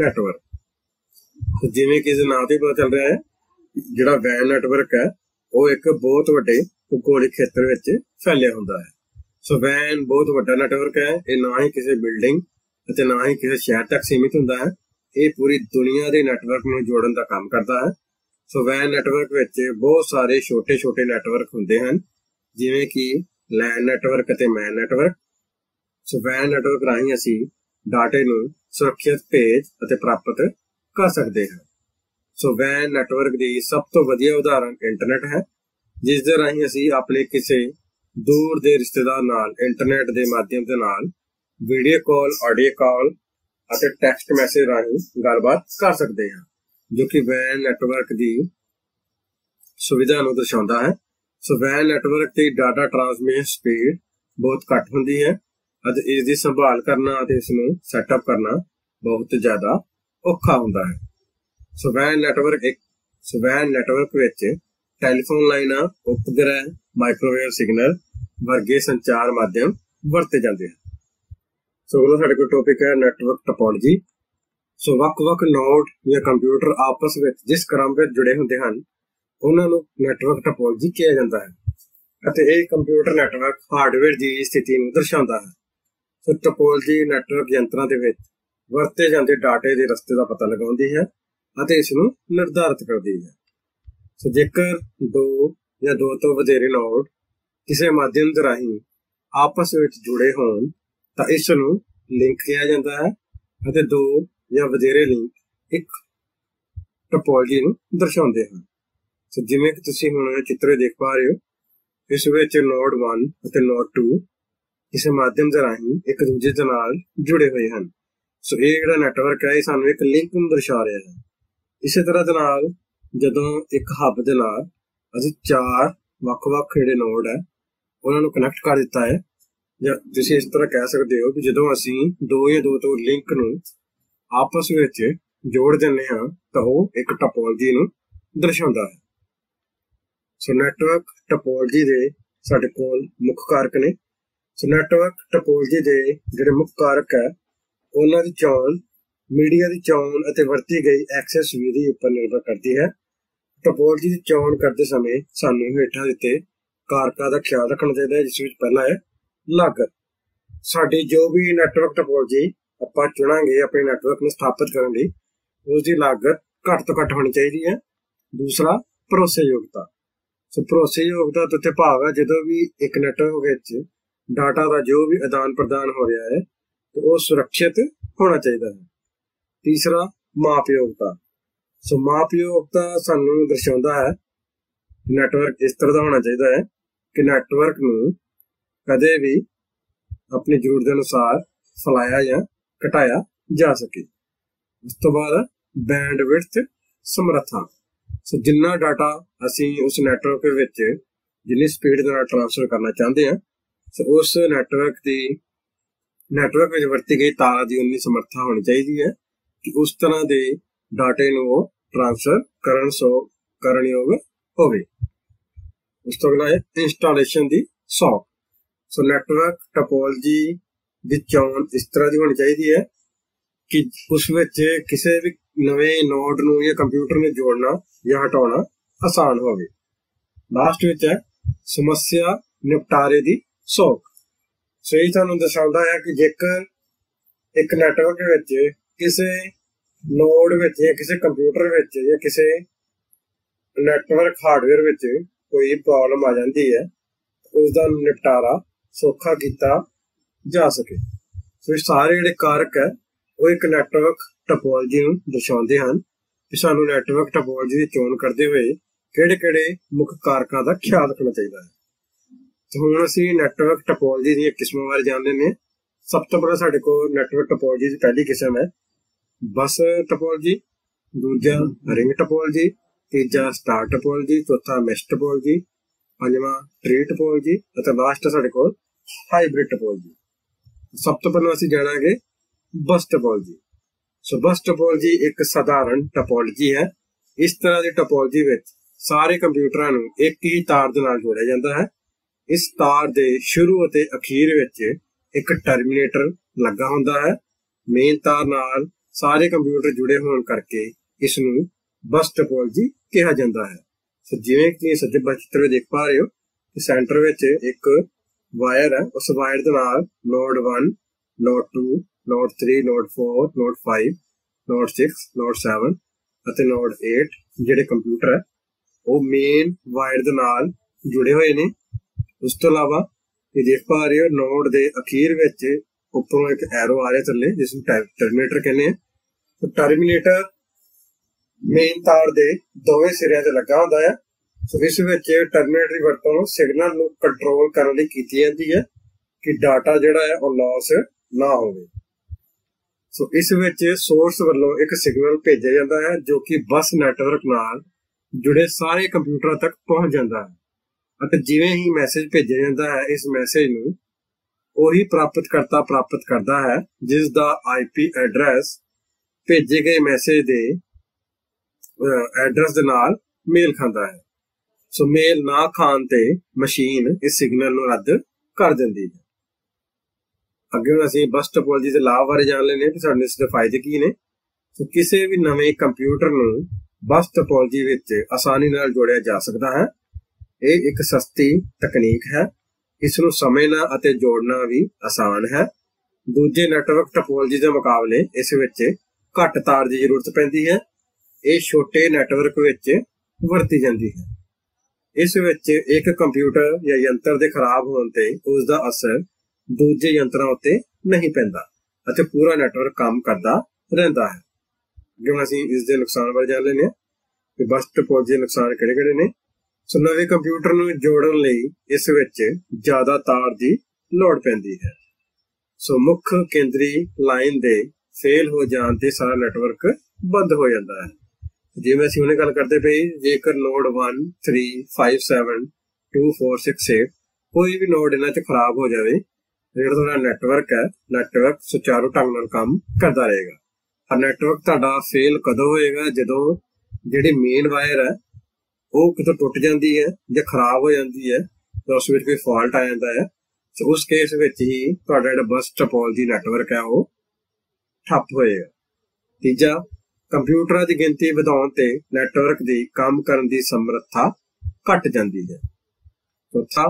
नैटवर्क। जिवें कि इस नाम से पता चल रहा है जिहड़ा वैन नैटवर्क है वो एक बहुत वड्डे भूगोलिक खेतर विच फैलिया हुंदा है। सो वैन बहुत वड्डा नैटवर्क है। ये ना ही किसी बिल्डिंग अते ना ही किसी शहर तक सीमित हुंदा है, ये पूरी दुनिया के नैटवर्क नूं जोड़न का काम करता है। सो वैन नैटवर्क विच बहुत सारे छोटे छोटे नैटवर्क हुंदे हन जिवें कि लैन नैटवर्क अते मैन नैटवर्क। सो वैन नैटवर्क राही असी डाटे नूं सुरक्षित भेज अते प्राप्त कर सकते हैं। सो वैन नैटवर्क दी सब तो वधिया उदाहरण इंटरनेट है जिस दे राही असी अपने किसी दूर दे रिश्तेदार नाल इंटरनेट दे माध्यम दे नाल वीडियो कॉल, ऑडियो कॉल अते टैक्सट मैसेज राही गलबात कर सकते हैं जो कि वैन नैटवर्क दी सुविधा नूं दर्शाउंदा है। ਸੋ ਵੈਨ ਨੈਟਵਰਕ ਤੇ ਡਾਟਾ ਟ੍ਰਾਂਸਮਿਸ਼ਨ ਸਪੀਡ ਬਹੁਤ ਘੱਟ ਹੁੰਦੀ ਹੈ ਅਤੇ ਇਸ ਦੀ ਸੰਭਾਲ ਕਰਨਾ ਅਤੇ ਇਸ ਨੂੰ ਸੈਟਅਪ ਕਰਨਾ ਬਹੁਤ ਜ਼ਿਆਦਾ ਔਖਾ ਹੁੰਦਾ ਹੈ। ਸੋ ਵੈਨ ਨੈਟਵਰਕ ਵਿੱਚ ਟੈਲੀਫੋਨ ਲਾਈਨਾਂ, ਉਪਗ੍ਰਹਿ, ਮਾਈਕ੍ਰੋਵੇਵ ਸਿਗਨਲ ਵਰਗੇ ਸੰਚਾਰ ਮਾਧਿਅਮ ਵਰਤੇ ਜਾਂਦੇ ਹਨ। ਸੋ ਅਗਲਾ ਸਾਡੇ ਕੋਲ ਟੌਪਿਕ ਹੈ ਨੈਟਵਰਕ ਟੋਪੋਲੋਜੀ। ਸੋ ਵੱਖ-ਵੱਖ ਨੋਡ ਜਾਂ ਕੰਪਿਊਟਰ ਆਪਸ ਵਿੱਚ ਜਿਸ ਕ੍ਰਮ ਵਿੱਚ ਜੁੜੇ ਹੁੰਦੇ ਹਨ ਉਹਨਾਂ ਨੂੰ ਨੈਟਵਰਕ ਟੋਪੋਲੋਜੀ ਕਿਹਾ ਜਾਂਦਾ ਹੈ ਅਤੇ ਇਹ ਕੰਪਿਊਟਰ ਨੈਟਵਰਕ ਹਾਰਡਵੇਅਰ ਦੀ ਸਥਿਤੀ ਨੂੰ ਦਰਸਾਉਂਦਾ ਹੈ। ਸੋ ਟੋਪੋਲੋਜੀ ਨੈਟਵਰਕ ਯੰਤਰਾਂ ਦੇ ਵਿੱਚ ਵਰਤੇ ਜਾਂਦੇ ਡਾਟੇ ਦੇ ਰਸਤੇ ਦਾ ਪਤਾ ਲਗਾਉਂਦੀ ਹੈ ਅਤੇ ਇਸ ਨੂੰ ਨਿਰਧਾਰਤ ਕਰਦੀ ਹੈ। ਸੋ ਜੇਕਰ ਦੋ ਜਾਂ ਦੋ ਤੋਂ ਵਧੇਰੇ ਨੋਡ ਕਿਸੇ ਮਾਧਿਅਮ ਦੇ ਰਾਹੀਂ ਆਪਸ ਵਿੱਚ ਜੁੜੇ ਹੋਣ ਤਾਂ ਇਸ ਨੂੰ ਲਿੰਕ ਕਿਹਾ ਜਾਂਦਾ ਹੈ ਅਤੇ ਦੋ ਜਾਂ ਵਧੇਰੇ ਲਿੰਕ ਇੱਕ ਟੋਪੋਲੋਜੀ ਨੂੰ ਦਰਸਾਉਂਦੇ ਹਨ। ਸੋ ਜਿਵੇਂ ਕਿ ਤੁਸੀਂ ਹੁਣ ਚਿੱਤਰ ਦੇਖ ਪਾ ਰਹੇ ਹੋ, ਇਸ ਵਿੱਚ ਨੋਡ 1 ਅਤੇ ਨੋਡ 2 ਕਿਸੇ ਮਾਧਿਅਮ ਦੇ ਰਾਹੀਂ ਇੱਕ ਦੂਜੇ ਦੇ ਨਾਲ ਜੁੜੇ ਹੋਏ ਹਨ। ਸੋ ਇਹ ਜਿਹੜਾ ਨੈਟਵਰਕ ਹੈ ਇਹ ਸਾਨੂੰ ਇੱਕ ਲਿੰਕ ਨੂੰ ਦਰਸਾ ਰਿਹਾ ਹੈ। ਇਸੇ ਤਰ੍ਹਾਂ ਦੇ ਨਾਲ ਜਦੋਂ ਇੱਕ ਹੱਬ ਦੇ ਨਾਲ ਅਸੀਂ ਚਾਰ ਵੱਖ-ਵੱਖ ਜਿਹੜੇ ਨੋਡ ਹੈ ਉਹਨਾਂ ਨੂੰ ਕਨੈਕਟ ਕਰ ਦਿੱਤਾ ਹੈ, ਜਾਂ ਤੁਸੀਂ ਇਸ ਤਰ੍ਹਾਂ ਕਹਿ ਸਕਦੇ ਹੋ ਕਿ ਜਦੋਂ ਅਸੀਂ ਦੋ ਜਾਂ ਦੋ ਤੋਂ ਲਿੰਕ ਨੂੰ ਆਪਸ ਵਿੱਚ ਜੋੜ ਦਿੰਦੇ ਹਾਂ ਤਾਂ ਉਹ ਇੱਕ ਟੋਪੋਲੋਜੀ ਨੂੰ ਦਰਸਾਉਂਦਾ ਹੈ। ਸੋ ਨੈਟਵਰਕ ਟੋਪੋਲੋਜੀ ਦੇ ਸਾਡੇ ਕੋਲ ਮੁੱਖ ਕਾਰਕ ਨੇ। ਸੋ ਨੈਟਵਰਕ ਟੋਪੋਲੋਜੀ ਦੇ ਜਿਹੜੇ ਮੁੱਖ ਕਾਰਕ ਹੈ ਉਹਨਾਂ ਦੀ ਚੋਣ ਮੀਡੀਆ ਦੀ ਚੋਣ ਅਤੇ ਵਰਤੀ ਗਈ ਐਕਸੈਸ ਵਿਧੀ ਉੱਪਰ ਨਿਰਭਰ ਕਰਦੀ ਹੈ। ਟੋਪੋਲੋਜੀ ਦੀ ਚੋਣ ਕਰਦੇ ਸਮੇਂ ਸਾਨੂੰ ਹੇਠਾਂ ਦਿੱਤੇ ਕਾਰਕਾਂ ਦਾ ਖਿਆਲ ਰੱਖਣਾ ਚਾਹੀਦਾ ਹੈ, ਜਿਸ ਵਿੱਚ ਪਹਿਲਾ ਹੈ ਲਾਗਤ। ਸਾਡੀ ਜੋ ਵੀ ਨੈਟਵਰਕ ਟੋਪੋਲੋਜੀ ਆਪਾਂ ਚੁਣਾਂਗੇ ਆਪਣੇ ਨੈਟਵਰਕ ਨੂੰ ਸਥਾਪਿਤ ਕਰਨ ਲਈ ਉਸ ਦੀ ਲਾਗਤ ਘੱਟ ਤੋਂ ਘੱਟ ਹੋਣੀ ਚਾਹੀਦੀ ਹੈ। ਦੂਸਰਾ ਭਰੋਸੇਯੋਗਤਾ। ਸੋ ਭਰੋਸੇਯੋਗਤਾ ਤੋਂ ਭਾਵ ਹੈ ਜਦੋਂ ਵੀ ਇੱਕ ਨੈਟਵਰਕ ਵਿੱਚ ਡਾਟਾ ਦਾ ਜੋ ਵੀ ਆਦਾਨ ਪ੍ਰਦਾਨ ਹੋ ਰਿਹਾ ਹੈ ਤਾਂ ਉਹ ਸੁਰੱਖਿਅਤ ਹੋਣਾ ਚਾਹੀਦਾ ਹੈ। ਤੀਸਰਾ ਮਾਪਯੋਗਤਾ। ਸੋ ਮਾਪਯੋਗਤਾ ਸਾਨੂੰ ਦਰਸਾਉਂਦਾ ਹੈ ਨੈਟਵਰਕ ਇਸ ਤਰ੍ਹਾਂ ਦਾ ਹੋਣਾ ਚਾਹੀਦਾ ਹੈ ਕਿ ਨੈਟਵਰਕ ਨੂੰ ਕਦੇ ਵੀ ਆਪਣੀ ਜ਼ਰੂਰਤ ਦੇ ਅਨੁਸਾਰ ਫੈਲਾਇਆ ਜਾਂ ਘਟਾਇਆ ਜਾ ਸਕੇ। ਉਸ ਤੋਂ ਬਾਅਦ ਬੈਂਡਵਿਡਥ ਸਮਰੱਥਾ। ਸੋ ਜਿੰਨਾ ਡਾਟਾ ਅਸੀਂ ਉਸ ਨੈਟਵਰਕ ਵਿੱਚ ਜਿੰਨੀ ਸਪੀਡ ਦੇ ਨਾਲ ਟ੍ਰਾਂਸਫਰ ਕਰਨਾ ਚਾਹੁੰਦੇ ਹਾਂ ਸੋ ਉਸ ਨੈਟਵਰਕ ਵਿੱਚ ਵਰਤੀ ਗਈ ਤਾਰਾਂ ਦੀ ਉਨੀ ਸਮਰੱਥਾ ਹੋਣੀ ਚਾਹੀਦੀ ਹੈ ਕਿ ਉਸ ਤਰ੍ਹਾਂ ਦੇ ਡਾਟੇ ਨੂੰ ਉਹ ਟ੍ਰਾਂਸਫਰ ਕਰਨਯੋਗ ਹੋਵੇ। ਉਸ ਤੋਂ ਅਗਲਾ ਹੈ ਇੰਸਟਾਲੇਸ਼ਨ ਦੀ ਸੌਖ। ਸੋ ਨੈਟਵਰਕ ਟੋਪੋਲੋਜੀ ਦੀ ਚੋਣ ਇਸ ਤਰ੍ਹਾਂ ਦੀ ਹੋਣੀ ਚਾਹੀਦੀ ਹੈ ਕਿ ਉਸ ਵਿੱਚ ਕਿਸੇ ਵੀ ਨਵੇਂ ਨੋਡ ਨੂੰ ਜਾਂ ਕੰਪਿਊਟਰ ਨੂੰ ਜੋੜਨਾ ਜਾਂ ਹਟਾਉਣਾ ਆਸਾਨ ਹੋਵੇ। ਲਾਸਟ ਵਿੱਚ ਹੈ ਸਮੱਸਿਆ ਨਿਪਟਾਰੇ ਦੀ ਸੌਖ। ਸੋ ਇਹ ਤੁਹਾਨੂੰ ਦਰਸਾਉਂਦਾ ਹੈ ਕਿ ਜੇਕਰ ਇੱਕ ਨੈਟਵਰਕ ਵਿੱਚ ਕਿਸੇ ਨੋਡ ਵਿੱਚ ਜਾਂ ਕਿਸੇ ਕੰਪਿਊਟਰ ਵਿੱਚ ਜਾਂ ਕਿਸੇ ਨੈਟਵਰਕ ਹਾਰਡਵੇਅਰ ਵਿੱਚ ਕੋਈ ਪ੍ਰੋਬਲਮ ਆ ਜਾਂਦੀ ਹੈ ਉਸ ਦਾ ਨਿਪਟਾਰਾ ਸੌਖਾ ਕੀਤਾ ਜਾ ਸਕੇ। ਸੋ ਇਹ ਸਾਰੇ ਜਿਹੜੇ ਕਾਰਕ ਹੈ ਉਹ ਇੱਕ ਨੈਟਵਰਕ ਟੋਪੋਲੋਜੀ ਨੂੰ ਦਰਸਾਉਂਦੇ ਹਨ ਕਿ ਸਾਨੂੰ ਨੈਟਵਰਕ ਟੋਪੋਲੋਜੀ ਦੀ ਚੋਣ ਕਰਦੇ ਹੋਏ ਕਿਹੜੇ-ਕਿਹੜੇ ਮੁੱਖ ਕਾਰਕਾਂ ਦਾ ਖਿਆਲ ਰੱਖਣਾ ਚਾਹੀਦਾ ਹੈ। ਸੋ ਹੁਣ ਅਸੀਂ ਨੈਟਵਰਕ ਟੋਪੋਲੋਜੀ ਦੀਆਂ ਕਿਸਮਾਂ ਬਾਰੇ ਜਾਣ ਲੈਂਦੇ ਹਾਂ। ਸਭ ਤੋਂ ਪਹਿਲਾਂ ਸਾਡੇ ਕੋਲ ਨੈਟਵਰਕ ਟੋਪੋਲੋਜੀ ਦੀ ਪਹਿਲੀ ਕਿਸਮ ਹੈ ਬਸ ਟੋਪੋਲੋਜੀ, ਦੂਜਾ ਰਿੰਗ ਟੋਪੋਲੋਜੀ, ਤੀਜਾ ਸਟਾਰ ਟੋਪੋਲੋਜੀ, ਚੌਥਾ ਮੈਸ਼ ਟੋਪੋਲੋਜੀ, ਪੰਜਵਾਂ ਟ੍ਰੀ ਟੋਪੋਲੋਜੀ ਅਤੇ ਲਾਸਟ ਸਾਡੇ ਕੋਲ ਹਾਈਬ੍ਰਿਡ ਟੋਪੋਲੋਜੀ। ਸਭ ਤੋਂ ਪਹਿਲਾਂ ਅਸੀਂ ਜਾਣਾਂਗੇ ਬਸ ਟੋਪੋਲੋਜੀ। ਸੋ ਬਸ ਟੋਪੋਲੋਜੀ ਇੱਕ ਸਧਾਰਨ ਟੋਪੋਲੋਜੀ ਹੈ। ਇਸ ਤਰ੍ਹਾਂ ਦੀ ਟੋਪੋਲੋਜੀ ਵਿੱਚ ਸਾਰੇ ਕੰਪਿਊਟਰਾਂ ਨੂੰ ਇੱਕ ਹੀ ਤਾਰ ਦੇ ਨਾਲ ਜੋੜਿਆ ਜਾਂਦਾ ਹੈ। ਇਸ ਤਾਰ ਦੇ ਸ਼ੁਰੂ ਅਤੇ ਅਖੀਰ ਵਿੱਚ ਇੱਕ ਟਰਮੀਨੇਟਰ ਲੱਗਾ ਹੁੰਦਾ ਹੈ। ਮੇਨ ਤਾਰ ਨਾਲ ਸਾਰੇ ਕੰਪਿਊਟਰ ਜੁੜੇ ਹੋਣ ਕਰਕੇ ਇਸ ਨੂੰ ਬਸ ਟੋਪੋਲੋਜੀ ਕਿਹਾ ਜਾਂਦਾ ਹੈ। ਸੋ ਜਿਵੇਂ ਕਿ ਸੱਜੇ ਚਿੱਤਰ ਦੇਖ ਪਾ ਰਹੇ ਹੋ ਕਿ ਸੈਂਟਰ ਵਿੱਚ ਇੱਕ ਵਾਇਰ ਹੈ। ਉਸ ਵਾਇਰ ਦੇ ਨਾਲ node 1, node 2, node 3, node 4, node 5, node 6, node 7 ਅਤੇ ਨੋਡ 8 ਜਿਹੜੇ ਕੰਪਿਊਟਰ ਹੈ ਉਹ ਮੇਨ ਵਾਇਰ ਦੇ ਨਾਲ ਜੁੜੇ ਹੋਏ ਨੇ। ਉਸ ਤੋਂ ਇਲਾਵਾ ਇਹ ਦੇਖ ਪਾ ਰਹੇ ਹੋ ਨੋਡ ਦੇ ਅਖੀਰ ਵਿੱਚ ਉੱਪਰੋਂ ਇੱਕ ਐਰੋ ਆ ਰਿਹਾ ਥੱਲੇ ਜਿਸ ਨੂੰ ਟਰਮੀਨੇਟਰ ਕਹਿੰਦੇ ਆ। ਸੋ ਟਰਮੀਨੇਟਰ ਮੇਨ ਤਾਰ ਦੇ ਦੋਵੇਂ ਸਿਰਿਆਂ ਤੇ ਲੱਗਾ ਹੁੰਦਾ ਹੈ। ਸੋ ਇਸ ਵਿੱਚ ਟਰਮੀਨੇਟਰ ਦੀ ਵਰਤੋਂ ਸਿਗਨਲ ਨੂੰ ਕੰਟਰੋਲ ਕਰਨ ਲਈ ਕੀਤੀ ਜਾਂਦੀ ਹੈ ਕਿ ਡਾਟਾ ਜਿਹੜਾ ਹੈ ਉਹ ਲਾਸ ਨਾ ਹੋਵੇ। ਸੋ ਇਸ ਵਿੱਚ ਸੋਰਸ ਵੱਲੋਂ ਇੱਕ ਸਿਗਨਲ ਭੇਜਿਆ ਜਾਂਦਾ ਹੈ ਜੋ ਕਿ ਬਸ ਨੈਟਵਰਕ ਨਾਲ ਜੁੜੇ ਸਾਰੇ ਕੰਪਿਊਟਰਾਂ ਤੱਕ ਪਹੁੰਚ ਜਾਂਦਾ ਹੈ ਅਤੇ ਜਿਵੇਂ ਹੀ ਮੈਸੇਜ ਭੇਜਿਆ ਜਾਂਦਾ ਹੈ ਇਸ ਮੈਸੇਜ ਨੂੰ ਉਹੀ ਪ੍ਰਾਪਤਕਰਤਾ ਪ੍ਰਾਪਤ ਕਰਦਾ ਹੈ ਜਿਸ ਦਾ IP ਐਡਰੈਸ भेजे गए मैसेज के एड्रैस मेल खाता है। सो मेल ना खान ते मशीन इस सिग्नल नूं रद्द कर दिंदी है। अगे असीं बस टोपोलॉजी दे लाभ बारे जाण लैणे कि साडे इस दे फायदे की ने। सो किसी भी नवे कंप्यूटर नूं बस टोपोलॉजी विच आसानी नाल जोड़िया जा सकता है। यह एक सस्ती तकनीक है, इस नूं समझना अते जोड़ना भी आसान है। दूजे नैटवर्क टोपोलॉजी के मुकाबले इस विच घट तार की जरूरत पैंदी है। यह छोटे नैटवर्क विच वरती जाती है। इस विच एक कंप्यूटर या यंत्र के खराब होने ते उसका असर दूजे यंत्रां उत्ते नहीं पैंदा अते पूरा नैटवर्क काम करता रहिंदा है। जिवें असीं इस दे नुकसान बारे जाण लैणे कि बस टोपोलॉजी दे नुकसान किहड़े-किहड़े ने। सो नवे कंप्यूटर नूं जोड़न लई इस विच ज़्यादा तार की लोड़ पैंदी है। सो मुख्य केंद्री लाइन दे फेल हो जाने ते सारा नैटवर्क बंद हो जाता है। जिवें असीं उहने गल करदे पए जेकर नोड 1 3 5 7 2 4 6 8 कोई भी नोड इन्हां च खराब हो जाए जिहड़ा तुहाडा नैटवर्क है नैटवर्क सुचारू ढंग नाल काम करता रहेगा। और नैटवर्क तुहाडा फेल कदों होएगा जदों जिहड़ी मेन वायर है वह कितों टुट जाती है या खराब हो जाती है तो उस विच कोई फॉल्ट आ जाता है। तो उस केस में ही जो बस टोपोलॉजी नैटवर्क है वो ठप्प होएगा। तीजा कंप्यूटर की गिनती बढ़ाने ते नैटवर्क की काम करने की समर्था घट जाती है। चौथा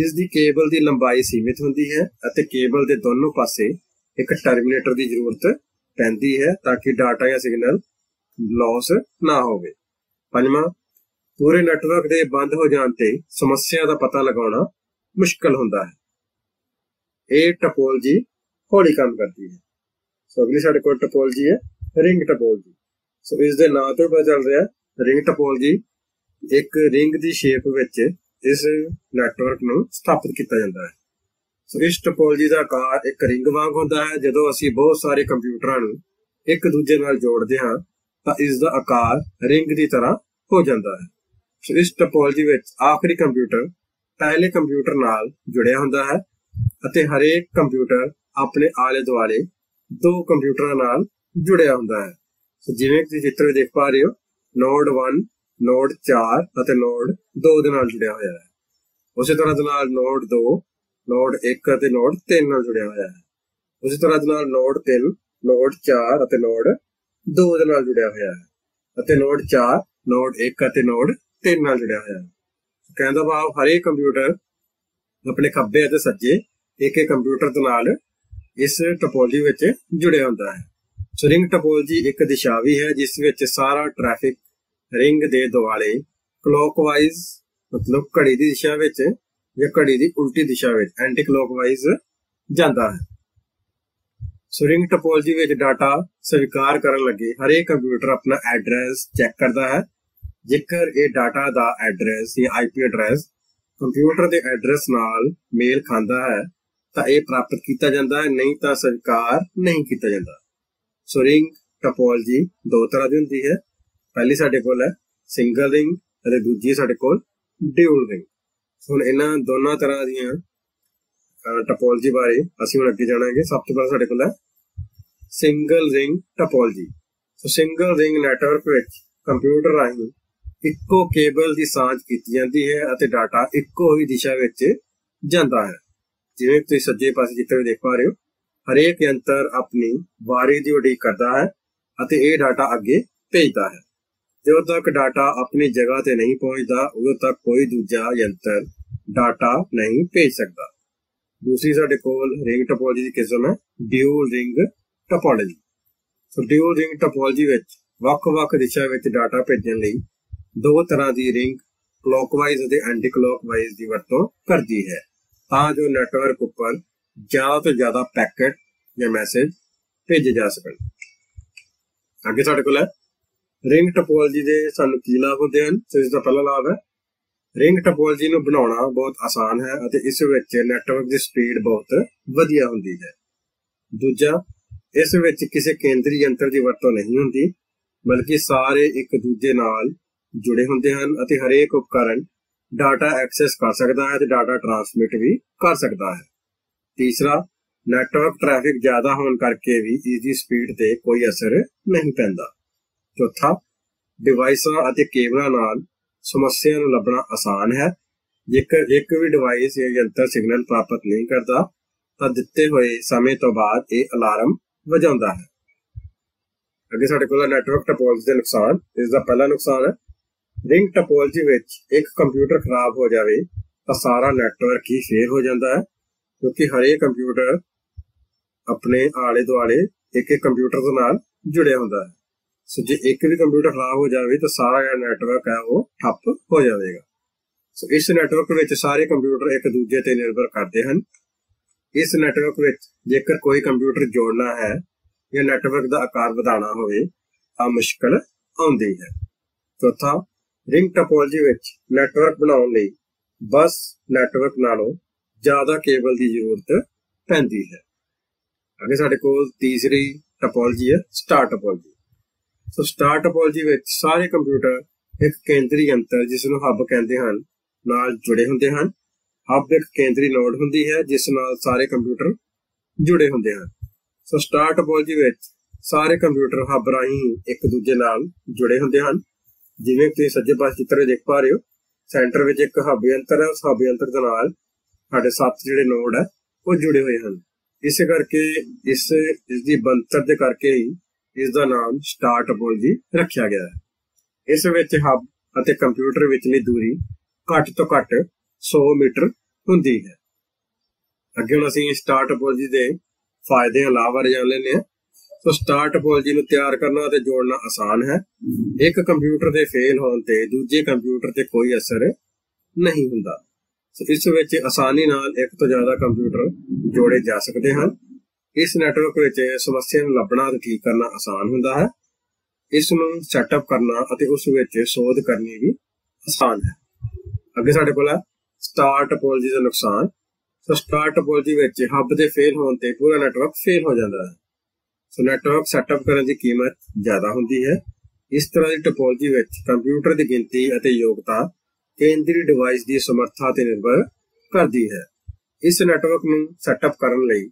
इसकी केबल की लंबाई सीमित होती है और केबल के दोनों पासे एक टर्मिनेटर की जरूरत पैंदी है ताकि डाटा या सिग्नल लॉस ना होवे। पंजवां पूरे नैटवर्क के बंद हो जाने ते समस्या का पता लगाना मुश्किल होता है। ये टोपोलॉजी हौली काम करती है। सो अगली साढ़े को टोपोलॉजी है रिंग टोपोलॉजी। सो इस दे नाम तो पता चल रहा है रिंग टोपोलॉजी एक रिंग की शेप विच इस नैटवर्क नूं स्थापित किया जाता है। सो इस टोपोलॉजी का आकार एक रिंग वांग होता है। जदों असीं बहुत सारे कंप्यूटरां नूं एक दूजे नाल जोड़दे हां तां इस दा आकार रिंग की तरह हो जाता है। सो इस टोपोलॉजी विच आखिरी कंप्यूटर पहले कंप्यूटर नाल जुड़िया हुंदा है। हरेक कंप्यूटर अपने आले दुआले दो कंप्यूटर नाल जुड़िया हुंदा है। सो जिवें तुसीं चित्र विच देख पा रहे हो नोड 1 नोड 4 अते नोड 2 दे नाल जुड़िया होया है। उसी तरह दे नाल नोड 2 नोड 1 अते नोड 3 नाल जुड़िया होया है। उसी तरह दे नाल नोड 3 नोड 4 अते नोड 2 दे नाल जुड़िया होया है अते नोड 4 नोड 1 अते नोड 3 नाल जुड़िया होया है। कहंदा भाव हरेक कंप्यूटर अपने खब्बे अते सज्जे एक एक कंप्यूटर दे नाल इस टोपोलॉजी विच जुड़िया हुंदा है। सो रिंग टोपोलॉजी एक दिशावी है जिस विच सारा ट्रैफिक रिंग दे दुआले क्लॉकवाइज मतलब घड़ी की दिशा विच या घड़ी की उल्टी दिशा विच एंटी क्लॉकवाइज जाता है। सो रिंग टोपोलॉजी विच डाटा स्वीकार करन लगे हरेक कंप्यूटर अपना एड्रैस चैक करता है। जेकर ये डाटा का एड्रैस या IP एड्रैस कंप्यूटर के एड्रैस नाल मेल खाता है तो यह प्राप्त किया जाता है, नहीं तो स्वीकार नहीं किया जाता। सो रिंग टोपोलॉजी दो तरह की होती है। पहली साढ़े को सिंगल रिंग और दूजी साढ़े को ड्यूल रिंग। हम इन दोनों तरह दी टोपोलॉजी बारे असीं अगे जाणांगे। सब तो पहले साढ़े को सिंगल रिंग टोपोलॉजी। सो सिंगल रिंग नैटवर्क विच कंप्यूटर राहीं इक्को केबल की सांझ कीती जाती है और डाटा इक्को ही दिशा विच जाता है। जिवें तुसीं सज्जे पासे चित्र देख पा रहे हो हरेक यंत्र अपनी वारी की उड़ीक करता है और यह डाटा अगे भेजता है। जो तक डाटा अपनी जगह पर नहीं पहुँचता उदों तक कोई दूजा यंत्र डाटा नहीं भेज सकता। दूसरी साढ़े कोल रिंग टोपोलॉजी की किस्म है ड्यूल रिंग टोपोलॉजी। सो ड्यूल रिंग टोपोलॉजी वख-वख दिशा में डाटा भेजने लई दो तरह की रिंग क्लॉकवाइज और एंटी क्लॉकवाइज की वरतों करती है तां जो नैटवर्क उपर ज़्यादा तो ज़्यादा पैकेट या मैसेज भेजे जा सकन। अगे साढ़े कोल रिंग टोपोलॉजी दे सानूं की लाभ हुंदे हन। सो इसदा पहला लाभ है रिंग टोपोलॉजी नूं बनाउणा बहुत आसान है अते इस विच नैटवर्क दी स्पीड बहुत वधिया हुंदी है। दूजा इस विच किसी केंद्री यंत्र दी वरतों नहीं हुंदी बल्कि सारे एक दूजे नाल जुड़े हुंदे हन अते हरेक उपकरण डाटा एक्सेस कर सकता है तो डाटा ट्रांसमिट भी कर सकता है। तीसरा, नेटवर्क ट्रैफिक ज्यादा होने करके भी इसकी स्पीड से कोई असर नहीं पैंदा। चौथा, डिवाइसां अते केबलां नाल समस्या नूं लभना आसान है। जेकर एक भी डिवाइस या यंत्र सिग्नल प्राप्त नहीं करता तो दिते हुए समय तो बाद यह अलार्म वजांदा है। अगे साडे कोल नेटवर्क टोपोलॉजी दे नुकसान। इसका पहला नुकसान है रिंग टोपोलॉजी विच एक कंप्यूटर खराब हो जाए तो सारा नेटवर्क ही फेल हो जाता है, क्योंकि हरेक कंप्यूटर अपने आले दुआले एक एक कंप्यूटर के नाल जुड़िया होता है। सो जे एक भी कंप्यूटर खराब हो जाए तो सारा जो नैटवर्क है वो ठप्प हो जाएगा। सो इस नैटवर्क में सारे कंप्यूटर एक दूजे पर निर्भर करते हैं। इस नैटवर्क में जेकर कोई कंप्यूटर जोड़ना है या नैटवर्क का आकार बढ़ाना होवे आ मुश्किल आउंदी है। चौथा, रिंग टोपोलॉजी विच नैटवर्क बनाउण लई बस नैटवर्क नालों ज़्यादा केबल की जरूरत पैंदी है। अगे साडे कोल तीसरी टोपोलॉजी है स्टार टोपोलॉजी। सो स्टार टोपोलॉजी विच सारे कंप्यूटर एक केंद्री यंत्र जिसनूं हब कहंदे हन नाल जुड़े हुंदे हन। हब एक केंद्री नोड हुंदी है जिस नाल सारे कंप्यूटर जुड़े हुंदे हन। सो स्टार टोपोलॉजी विच सारे कंप्यूटर हब राही एक दूजे नाल जुड़े हुंदे हन। जिवें तुसीं सज्जे पास चित्र देख पा रहे हो, सेंटर विच एक हब यंत्र है। उस हब यंत्र दे नाल साडे 7 जिहड़े नोड है वो जुड़े हुए हैं। इस करके इस दी बनतर दे करके ही इस दा नाम स्टार टोपोलॉजी रखिया गया है। इस विच हब अते कंप्यूटर विचली दूरी घट तो घट 100 मीटर हुंदी है। अगे हुण असीं स्टार टोपोलॉजी दे फायदे अलावा जान लेने। तो स्टार टोपोलॉजी को तैयार करना ते जोड़ना आसान है। एक कंप्यूटर के फेल होने ते दूजे कंप्यूटर ते कोई असर नहीं हुंदा। सो इस विच आसानी नाल एक तो ज़्यादा कंप्यूटर जोड़े जा सकते हैं। इस नैटवर्क विच समस्या नूं लभना ते ठीक करना आसान हुंदा है। इस नूं सैटअप करना अते उस विच शोध करनी भी आसान है। अगे साडे कोल स्टार टोपोलॉजी का नुकसान। तो स्टार टोपोलॉजी विच हब के फेल होने ते पूरा नैटवर्क फेल हो जाता है। सो नैटवर्क सैटअप करने की कीमत ज़्यादा होती है। इस तरह की टोपोलॉजी विच कंप्यूटर की गिनती और योग्यता केंद्रीय डिवाइस की समर्था पर निर्भर करती है। इस नैटवर्क को सैटअप करने लई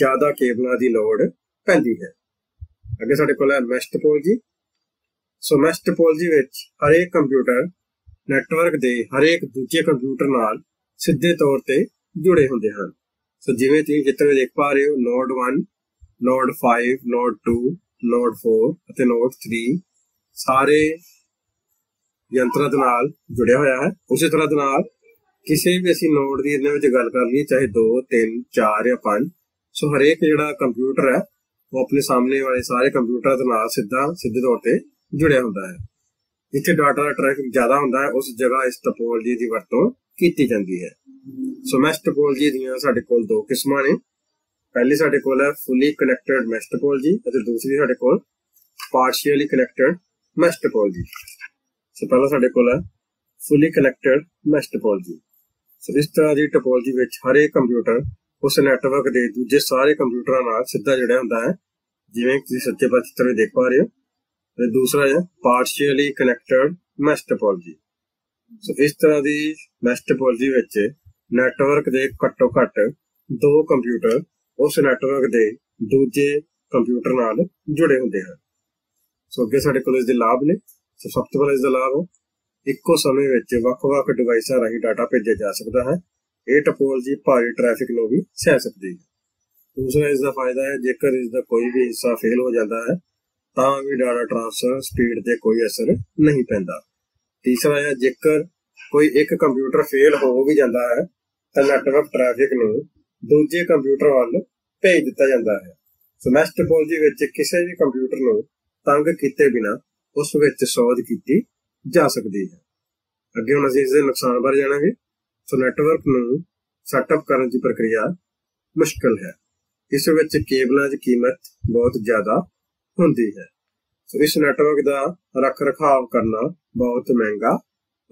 ज़्यादा केबलों की लोड़ पैंदी है। अगे साडे कोल है मैश टोपोलॉजी। सो मैश टोपोलॉजी विच हरेक कंप्यूटर नैटवर्क के हरेक दूजे कंप्यूटर नाल सीधे तौर पर जुड़े होंगे। सो जिमें तुम चित्र देख पा रहे हो, node 1 node 5 node 2 node 4 node 3 सारे यंत्रों के नाल जुड़िया होया है। उस तरह के नाल किसी भी असी नोड की इन्हें गल कर लीए, चाहे 2 3 4 या 5। सो हरेक जोड़ा कंप्यूटर है वो अपने सामने वाले सारे कंप्यूटर के नाल सीधे तौर पर जुड़िया होंगे है। जिथे डाटा ट्रैफिक ज़्यादा होंगे है उस जगह इस टोपोलॉजी की वरतों की जाती है। सो मैश टोपोलॉजी दियां साडे कोल दो किस्मां ने। पहली साडे कोल है फुली कनैक्टेड मैश टोपोलॉजी और दूसरी साडे कोल पार्शियली कनैक्टेड मैश टोपोलॉजी। सो पहला साडे कोल है फुली कनैक्टेड मैश टोपोलॉजी। सो इस तरह की टोपोलॉजी विच हरेक कंप्यूटर उस नैटवर्क के दूजे सारे कंप्यूटर नाल सीधा जुड़िया होंदा है, जिवें तुसीं सज्जे पासे चित्र देख पा रहे हो। तो दूसरा है पार्शियली कनैक्टेड मैश टोपोलॉजी। सो इस तरह की मैश टोपोलॉजी विच नैटवर्क के घट्टो घट 2 कंप्यूटर उस नैटवर्क के दूजे कंप्यूटर नाल जुड़े होंगे हैं। सो अगे साडे कोल इस दे लाभ ने। सो सब तो पहला इसका लाभ है इक्को समय में वख-वख डिवाइसां राही डाटा भेजा जा सकता है। यह टोपोलॉजी भारी ट्रैफिक को भी सह सकती है। दूसरा इसका फायदा है जेकर इसका कोई भी हिस्सा फेल हो जाता है तो भी डाटा ट्रांसफर स्पीड पर कोई असर नहीं पैंदा। तीसरा है जेकर कोई एक कंप्यूटर फेल हो भी जाता है नैटवर्क ट्रैफिक को दूजे कंप्यूटर वाल भेज दिता जाता है। सो मैश टोपोलॉजी विच किसी भी कंप्यूटर को तंग किए बिना उस विच शोध की जा सकती है। अगे हुण असीं इस दे नुकसान बारे जाणांगे। सो नैटवर्क को सैटअप करने की प्रक्रिया मुश्किल है। इस विच केबलों की कीमत बहुत ज़्यादा होंदी है। सो इस नैटवर्क का रख रखाव करना बहुत महंगा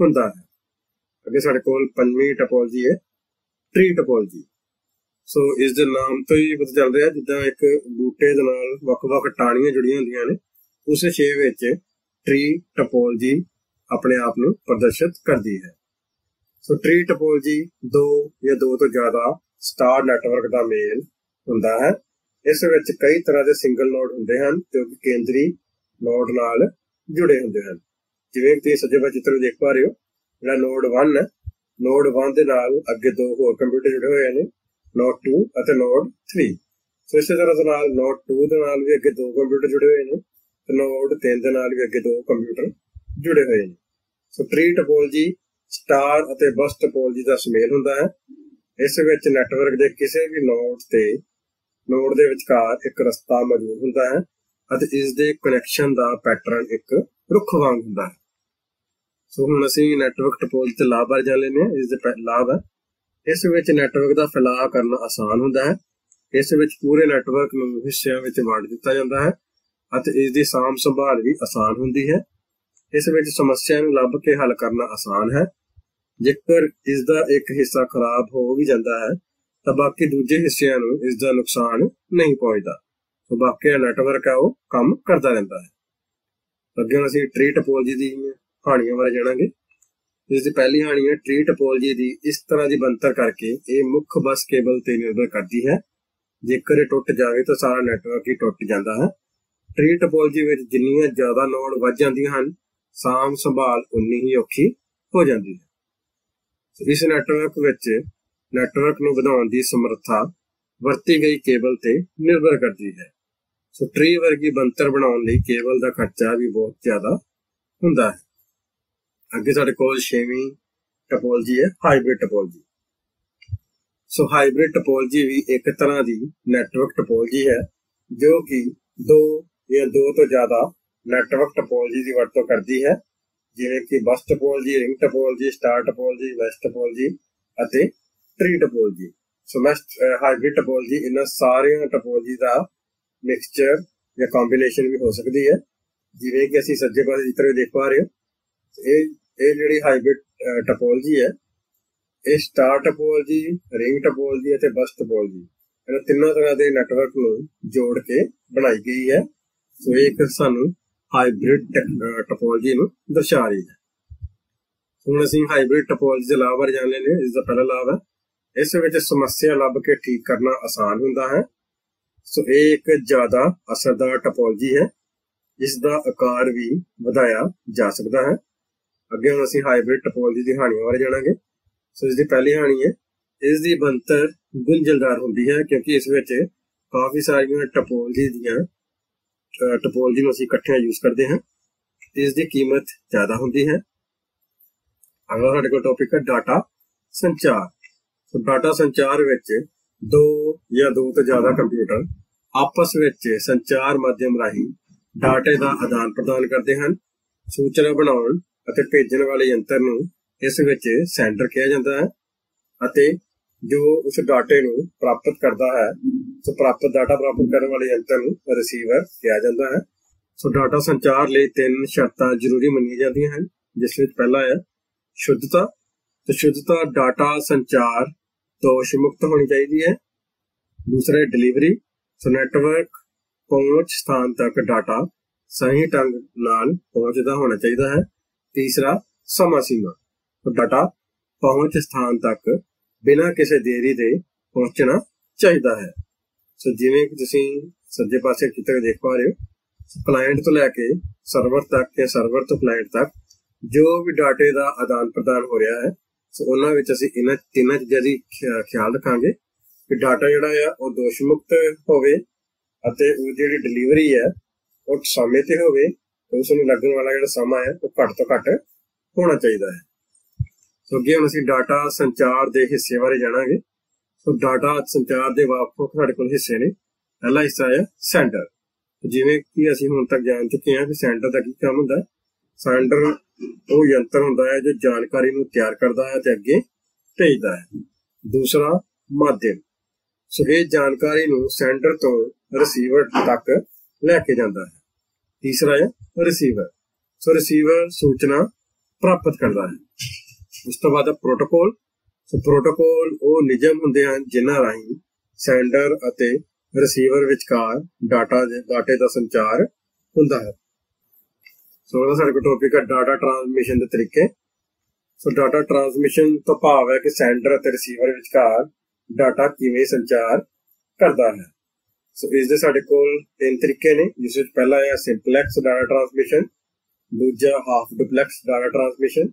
होंदा है। अगे साडे कोल 5वीं टोपोलॉजी है ट्री टोपोलॉजी। सो इस दे नाम तो ही पता चल रहा है जिदा एक बूटे दे नाल वख-वख टाणियां जुड़ियां हुंदियां ने उस शेप विच ट्री टोपोलॉजी अपने आप को प्रदर्शित करती है। ਸੋ ਟ੍ਰੀ ਟੋਪੋਲੋਜੀ दो ਜਾਂ दो ਤੋਂ ਜ਼ਿਆਦਾ ਸਟਾਰ ਨੈਟਵਰਕ ਦਾ ਮੇਲ ਹੁੰਦਾ ਹੈ। ਇਸ ਵਿੱਚ ਕਈ ਤਰ੍ਹਾਂ ਦੇ ਸਿੰਗਲ ਨੋਡ ਹੁੰਦੇ ਹਨ ਜੋ ਕਿ ਕੇਂਦਰੀ ਨੋਡ ਨਾਲ ਜੁੜੇ ਹੁੰਦੇ ਹਨ। ਜਿਵੇਂ ਤੁਸੀਂ ਸੱਜੇ ਪਾਸੇ ਚਿੱਤਰ ਦੇਖ ਪਾ ਰਹੇ ਹੋ, ਜਿਹੜਾ ਨੋਡ 1 ਹੈ, ਨੋਡ 1 ਦੇ ਨਾਲ ਅੱਗੇ ਦੋ ਹੋਰ ਕੰਪਿਊਟਰ ਜੁੜੇ ਹੋਏ ਨੇ, ਨੋਡ 2 ਅਤੇ ਨੋਡ 3। ਸੋ ਇਸੇ ਤਰ੍ਹਾਂ ਦੇ ਨਾਲ ਨੋਡ 2 ਦੇ ਨਾਲ ਵੀ ਅੱਗੇ ਦੋ ਕੰਪਿਊਟਰ ਜੁੜੇ ਹੋਏ ਨੇ ਤੇ ਨੋਡ 3 ਦੇ ਨਾਲ ਵੀ ਅੱਗੇ ਦੋ ਕੰਪਿਊਟਰ ਜੁੜੇ ਹੋਏ ਨੇ। ਸੋ ਟ੍ਰੀ ਟੋਪੋਲੋਜੀ ਸਟਾਰ ਅਤੇ ਬਸ ਟੋਪੋਲੋਜੀ ਦਾ ਸੁਮੇਲ ਹੁੰਦਾ ਹੈ। ਇਸ ਵਿੱਚ ਨੈਟਵਰਕ ਦੇ ਕਿਸੇ ਵੀ ਨੋਡ ਤੇ ਨੋਡ ਦੇ ਵਿਚਕਾਰ ਇੱਕ ਰਸਤਾ ਮੌਜੂਦ ਹੁੰਦਾ ਹੈ ਅਤੇ ਇਸ ਦੇ ਕਨੈਕਸ਼ਨ ਦਾ ਪੈਟਰਨ ਇੱਕ ਰੁੱਖ ਵਾਂਗ ਹੁੰਦਾ ਹੈ। ਸੋ ਹੁਣ ਅਸੀਂ ਨੈਟਵਰਕ ਟੋਪੋਲੋਜੀ ਤੇ ਲਾਭ ਬਾਰੇ ਜਾਣ ਲੈਂਦੇ ਹਾਂ। ਇਸ ਦੇ ਲਾਭ ਹੈ, ਇਸ ਵਿੱਚ ਨੈਟਵਰਕ ਦਾ ਫੈਲਾਅ ਕਰਨਾ ਆਸਾਨ ਹੁੰਦਾ ਹੈ। ਇਸ ਵਿੱਚ ਪੂਰੇ ਨੈਟਵਰਕ ਨੂੰ ਹਿੱਸਿਆਂ ਵਿੱਚ ਵੰਡ ਦਿੱਤਾ ਜਾਂਦਾ ਹੈ ਅਤੇ ਇਸ ਦੀ ਸਾਂਭ ਸੰਭਾਲ ਵੀ ਆਸਾਨ ਹੁੰਦੀ ਹੈ। ਇਸ ਵਿੱਚ ਸਮੱਸਿਆ ਨੂੰ ਲੱਭ ਕੇ ਹੱਲ ਕਰਨਾ ਆਸਾਨ ਹੈ। ਜੇਕਰ ਇਸ ਦਾ ਇੱਕ ਹਿੱਸਾ ਖਰਾਬ ਹੋ ਵੀ ਜਾਂਦਾ ਹੈ ਤਾਂ ਬਾਕੀ ਦੂਜੇ ਹਿੱਸਿਆਂ ਨੂੰ ਇਸ ਦਾ ਨੁਕਸਾਨ ਨਹੀਂ ਪਹੁੰਚਦਾ। ਸੋ ਬਾਕੀ ਨੈਟਵਰਕ ਹੈ ਉਹ ਕੰਮ ਕਰਦਾ ਰਹਿੰਦਾ ਹੈ। ਅੱਗੇ ਅਸੀਂ ਟ੍ਰੀ ਟੋਪੋਲੋਜੀ ਦੀ ਹਾਣੀਆਂ ਬਾਰੇ ਜਾਣਾਂਗੇ। ਇਸ ਦੀ ਪਹਿਲੀ ਹਾਣੀ ਹੈ, ਟ੍ਰੀ ਟੋਪੋਲੋਜੀ ਦੀ ਇਸ ਤਰ੍ਹਾਂ ਦੀ ਬਣਤਰ ਕਰਕੇ ਇਹ ਮੁੱਖ ਬੱਸ ਕੇਬਲ ਤੇ ਨਿਰਭਰ ਕਰਦੀ ਹੈ। ਜੇਕਰ ਇਹ ਟੁੱਟ ਜਾਵੇ ਤਾਂ ਸਾਰਾ ਨੈਟਵਰਕ ਹੀ ਟੁੱਟ ਜਾਂਦਾ ਹੈ। ਟ੍ਰੀ ਟੋਪੋਲੋਜੀ ਵਿੱਚ ਜਿੰਨੀਆਂ ਜ਼ਿਆਦਾ ਨੋਡ ਵੱਧ ਜਾਂਦੀਆਂ ਹਨ, ਸਾਂਭ ਸੰਭਾਲ ਉਨੀ ਹੀ ਔਖੀ ਹੋ ਜਾਂਦੀ ਹੈ। ਇਸ ਨੈਟਵਰਕ ਵਿੱਚ ਨੈਟਵਰਕ ਨੂੰ ਵਧਾਉਣ ਦੀ ਸਮਰੱਥਾ ਵਰਤੀ ਗਈ ਕੇਬਲ ਤੇ ਨਿਰਭਰ ਕਰਦੀ ਹੈ। ਸੋ ਟ੍ਰੀ ਵਰਗੀ ਬਣਤਰ ਬਣਾਉਣ ਲਈ ਕੇਬਲ ਦਾ ਖਰਚਾ ਵੀ ਬਹੁਤ ਜ਼ਿਆਦਾ ਹੁੰਦਾ ਹੈ। ਅੱਗੇ ਸਾਡੇ ਕੋਲ 6ਵੀਂ ਟੋਪੋਲੋਜੀ ਹੈ, hybrid topology. So hybrid topology ਵੀ ਇੱਕ ਤਰ੍ਹਾਂ ਦੀ ਨੈਟਵਰਕ ਟੋਪੋਲੋਜੀ ਹੈ ਜੋ ਕਿ ਦੋ ਜਾਂ ਦੋ ਤੋਂ ਜ਼ਿਆਦਾ ਨੈਟਵਰਕ ਟੋਪੋਲੋਜੀ ਦੀ ਵਰਤੋਂ ਕਰਦੀ ਹੈ, ਜਿਵੇਂ ਕਿ bus topology, ring topology, star topology, mesh topology ਅਤੇ tree topology. So hybrid topology ਇਹਨਾਂ ਸਾਰੀਆਂ ਟੋਪੋਲੋਜੀ ਦਾ ਮਿਕਸਚਰ ਜਾਂ ਕੰਬੀਨੇਸ਼ਨ ਵੀ ਹੋ ਸਕਦੀ ਹੈ। ਜਿਵੇਂ ਕਿ ਅਸੀਂ ਸੱਜੇ ਪਾਸੇ ਚਿੱਤਰ ਦੇਖ ਪਾ ਰਹੇ ਹੋ, ਇਹ ਜਿਹੜੀ ਹਾਈਬ੍ਰਿਡ ਟੋਪੋਲੋਜੀ ਹੈ, ਇਹ ਸਟਾਰ ਟੋਪੋਲੋਜੀ, ਰਿੰਗ ਟੋਪੋਲੋਜੀ ਅਤੇ ਬਸ ਟੋਪੋਲੋਜੀ ਇਹਨਾਂ ਤਿੰਨਾਂ ਤਰ੍ਹਾਂ ਦੇ ਨੈਟਵਰਕ ਨੂੰ ਜੋੜ ਕੇ ਬਣਾਈ ਗਈ ਹੈ। ਸੋ ਇਹ ਇੱਕ ਸਾਨੂੰ ਹਾਈਬ੍ਰਿਡ ਟੋਪੋਲੋਜੀ ਨੂੰ ਦਰਸਾ ਰਹੀ ਹੈ। ਹੁਣ ਅਸੀਂ ਹਾਈਬ੍ਰਿਡ ਟੋਪੋਲੋਜੀ ਦੇ ਲਾਭ ਬਾਰੇ ਜਾਣ ਲੈਂਦੇ ਹਾਂ। ਇਸ ਦਾ ਪਹਿਲਾ ਲਾਭ ਹੈ, ਇਸ ਵਿੱਚ ਸਮੱਸਿਆ ਲੱਭ ਕੇ ਠੀਕ ਕਰਨਾ ਆਸਾਨ ਹੁੰਦਾ ਹੈ। ਸੋ ਇਹ ਇੱਕ ਜ਼ਿਆਦਾ ਅਸਰਦਾਰ ਟੋਪੋਲੋਜੀ ਹੈ, ਇਸ ਦਾ ਆਕਾਰ ਵੀ ਵਧਾਇਆ ਜਾ ਸਕਦਾ ਹੈ। ਅੱਗੇ ਹੁਣ ਅਸੀਂ ਹਾਈਬ੍ਰਿਡ ਟੋਪੋਲੋਜੀ ਦੀ ਹਾਣੀਆਂ ਬਾਰੇ ਜਾਣਾਂਗੇ। ਸੋ ਇਸ ਦੀ ਪਹਿਲੀ ਹਾਣੀ ਹੈ, ਇਸ ਦੀ ਬਣਤਰ ਗੁੰਝਲਦਾਰ ਹੁੰਦੀ ਹੈ ਕਿਉਂਕਿ ਇਸ ਵਿੱਚ ਕਾਫੀ ਸਾਰੀਆਂ ਟੋਪੋਲੋਜੀ ਨੂੰ ਅਸੀਂ ਇਕੱਠਿਆਂ ਯੂਜ਼ ਕਰਦੇ ਹਾਂ। ਇਸ ਦੀ ਕੀਮਤ ਜ਼ਿਆਦਾ ਹੁੰਦੀ ਹੈ। ਅਗਲਾ ਸਾਡੇ ਕੋਲ ਟੌਪਿਕ ਹੈ ਡਾਟਾ ਸੰਚਾਰ। ਸੋ ਡਾਟਾ ਸੰਚਾਰ ਵਿੱਚ ਦੋ ਜਾਂ ਦੋ ਤੋਂ ਜ਼ਿਆਦਾ ਕੰਪਿਊਟਰ ਆਪਸ ਵਿੱਚ ਸੰਚਾਰ ਮਾਧਿਅਮ ਰਾਹੀਂ ਡਾਟੇ ਦਾ ਆਦਾਨ ਪ੍ਰਦਾਨ ਕਰਦੇ ਹਨ। ਸੂਚਨਾ ਬਣਾਉਣ ਅਤੇ ਭੇਜਣ ਵਾਲੇ ਯੰਤਰ ਨੂੰ ਇਸ ਵਿੱਚ ਸੈਂਡਰ ਕਿਹਾ ਜਾਂਦਾ ਹੈ ਅਤੇ ਜੋ ਉਸ ਡਾਟੇ ਨੂੰ ਪ੍ਰਾਪਤ ਕਰਦਾ ਹੈ, ਸੋ ਡਾਟਾ ਪ੍ਰਾਪਤ ਕਰਨ ਵਾਲੇ ਯੰਤਰ ਨੂੰ ਰਿਸੀਵਰ ਕਿਹਾ ਜਾਂਦਾ ਹੈ। ਸੋ ਡਾਟਾ ਸੰਚਾਰ ਲਈ 3 ਸ਼ਰਤਾਂ ਜ਼ਰੂਰੀ ਮੰਨੀਆਂ ਜਾਂਦੀਆਂ ਹਨ, ਜਿਸ ਵਿੱਚ ਪਹਿਲਾ ਹੈ ਸ਼ੁੱਧਤਾ। ਤੇ ਸ਼ੁੱਧਤਾ ਡਾਟਾ ਸੰਚਾਰ ਦੋਸ਼ ਮੁਕਤ ਹੋਣੀ ਚਾਹੀਦੀ ਹੈ। ਦੂਸਰਾ ਹੈ ਡਿਲੀਵਰੀ। ਸੋ ਨੈਟਵਰਕ ਪਹੁੰਚ ਸਥਾਨ ਤੱਕ ਡਾਟਾ ਸਹੀ ਢੰਗ ਨਾਲ ਪਹੁੰਚਦਾ ਹੋਣਾ ਚਾਹੀਦਾ ਹੈ। ਤੀਸਰਾ ਸਮਾਂ ਸੀਮਾ। ਸੋ ਡਾਟਾ ਪਹੁੰਚ ਸਥਾਨ ਤੱਕ ਬਿਨਾਂ ਕਿਸੇ ਦੇਰੀ ਦੇ ਪਹੁੰਚਣਾ ਚਾਹੀਦਾ ਹੈ। ਸੋ ਜਿਵੇਂ ਕਿ ਤੁਸੀਂ ਸੱਜੇ ਪਾਸੇ ਕਿਤੇ ਦੇਖ ਪਾ ਰਹੇ ਹੋ, ਕਲਾਇੰਟ ਤੋਂ ਲੈ ਕੇ ਸਰਵਰ ਤੱਕ ਜਾਂ ਸਰਵਰ ਤੋਂ ਕਲਾਇੰਟ ਤੱਕ ਜੋ ਵੀ ਡਾਟੇ ਦਾ ਆਦਾਨ ਪ੍ਰਦਾਨ ਹੋ ਰਿਹਾ ਹੈ, ਸੋ ਉਹਨਾਂ ਵਿੱਚ ਅਸੀਂ ਇਹਨਾਂ ਤਿੰਨਾਂ ਚੀਜ਼ਾਂ ਦੀ ਖਿਆਲ ਰੱਖਾਂਗੇ ਕਿ ਡਾਟਾ ਜਿਹੜਾ ਆ ਉਹ ਦੋਸ਼ ਮੁਕਤ ਹੋਵੇ ਅਤੇ ਉਹ ਜਿਹੜੀ ਡਿਲੀਵਰੀ ਹੈ ਉਹ ਸਮੇਂ ਤੇ ਹੋਵੇ ਤੇ ਉਸ ਨੂੰ ਲੱਗਣ ਵਾਲਾ ਜਿਹੜਾ ਸਮਾਂ ਹੈ ਉਹ ਘੱਟ ਤੋਂ ਘੱਟ ਹੋਣਾ ਚਾਹੀਦਾ ਹੈ। ਸੋ ਅੱਗੇ ਹੁਣ ਅਸੀਂ ਡਾਟਾ ਸੰਚਾਰ ਦੇ ਹਿੱਸੇ ਬਾਰੇ ਜਾਣਾਂਗੇ। ਸੋ ਡਾਟਾ ਸੰਚਾਰ ਦੇ ਵੱਖ-ਵੱਖ ਸਾਡੇ ਕੋਲ ਹਿੱਸੇ ਨੇ। ਪਹਿਲਾ ਹਿੱਸਾ ਹੈ ਸੈਂਡਰ। ਜਿਵੇਂ ਕਿ ਅਸੀਂ ਹੁਣ ਤੱਕ ਜਾਣ ਚੁੱਕੇ ਹਾਂ ਕਿ ਸੈਂਡਰ ਦਾ ਕੀ ਕੰਮ ਹੁੰਦਾ ਹੈ। ਸੈਂਡਰ ਉਹ ਯੰਤਰ ਹੁੰਦਾ ਹੈ ਜੋ ਜਾਣਕਾਰੀ ਨੂੰ ਤਿਆਰ ਕਰਦਾ ਹੈ ਤੇ ਅੱਗੇ ਭੇਜਦਾ ਹੈ। ਦੂਸਰਾ ਮਾਧਿਅਮ। ਸੋ ਇਹ ਜਾਣਕਾਰੀ ਨੂੰ ਸੈਂਡਰ ਤੋਂ ਰਿਸੀਵਰ ਤੱਕ ਲੈ ਕੇ ਜਾਂਦਾ ਹੈ। ਤੀਸਰਾ ਹੈ ਰਿਸੀਵਰ। ਸੋ ਰਿਸੀਵਰ ਸੂਚਨਾ ਪ੍ਰਾਪਤ ਕਰਦਾ ਹੈ। ਉਸ ਤੋਂ ਬਾਅਦ ਪ੍ਰੋਟੋਕੋਲ। ਸੋ ਪ੍ਰੋਟੋਕੋਲ ਉਹ ਨਿਯਮ ਹੁੰਦੇ ਹਨ ਜਿਨ੍ਹਾਂ ਰਾਹੀਂ ਸੈਂਡਰ ਅਤੇ ਰਿਸੀਵਰ ਵਿਚਕਾਰ ਡਾਟੇ ਦਾ ਸੰਚਾਰ ਹੁੰਦਾ ਹੈ। ਸੋ ਅਗਲਾ ਸਾਡੇ ਕੋਲ ਟੌਪਿਕ ਹੈ ਡਾਟਾ ਟ੍ਰਾਂਸਮਿਸ਼ਨ ਦੇ ਤਰੀਕੇ। ਸੋ ਡਾਟਾ ਟਰਾਂਸਮਿਸ਼ਨ ਤੋਂ ਭਾਵ ਹੈ ਕਿ ਸੈਂਡਰ ਅਤੇ ਰਿਸੀਵਰ ਵਿਚਕਾਰ ਡਾਟਾ ਕਿਵੇਂ ਸੰਚਾਰ ਕਰਦਾ ਹੈ। ਸੋ ਇਸ ਦੇ ਸਾਡੇ ਕੋਲ ਤਿੰਨ ਤਰੀਕੇ ਨੇ, ਜਿਸ ਵਿੱਚ ਪਹਿਲਾ ਹੈ ਸਿੰਪਲੈਕਸ ਡਾਟਾ ਟਰਾਂਸਮਿਸ਼ਨ, दूजा हाफ डुप्लेक्स डाटा ट्रांसमिशन,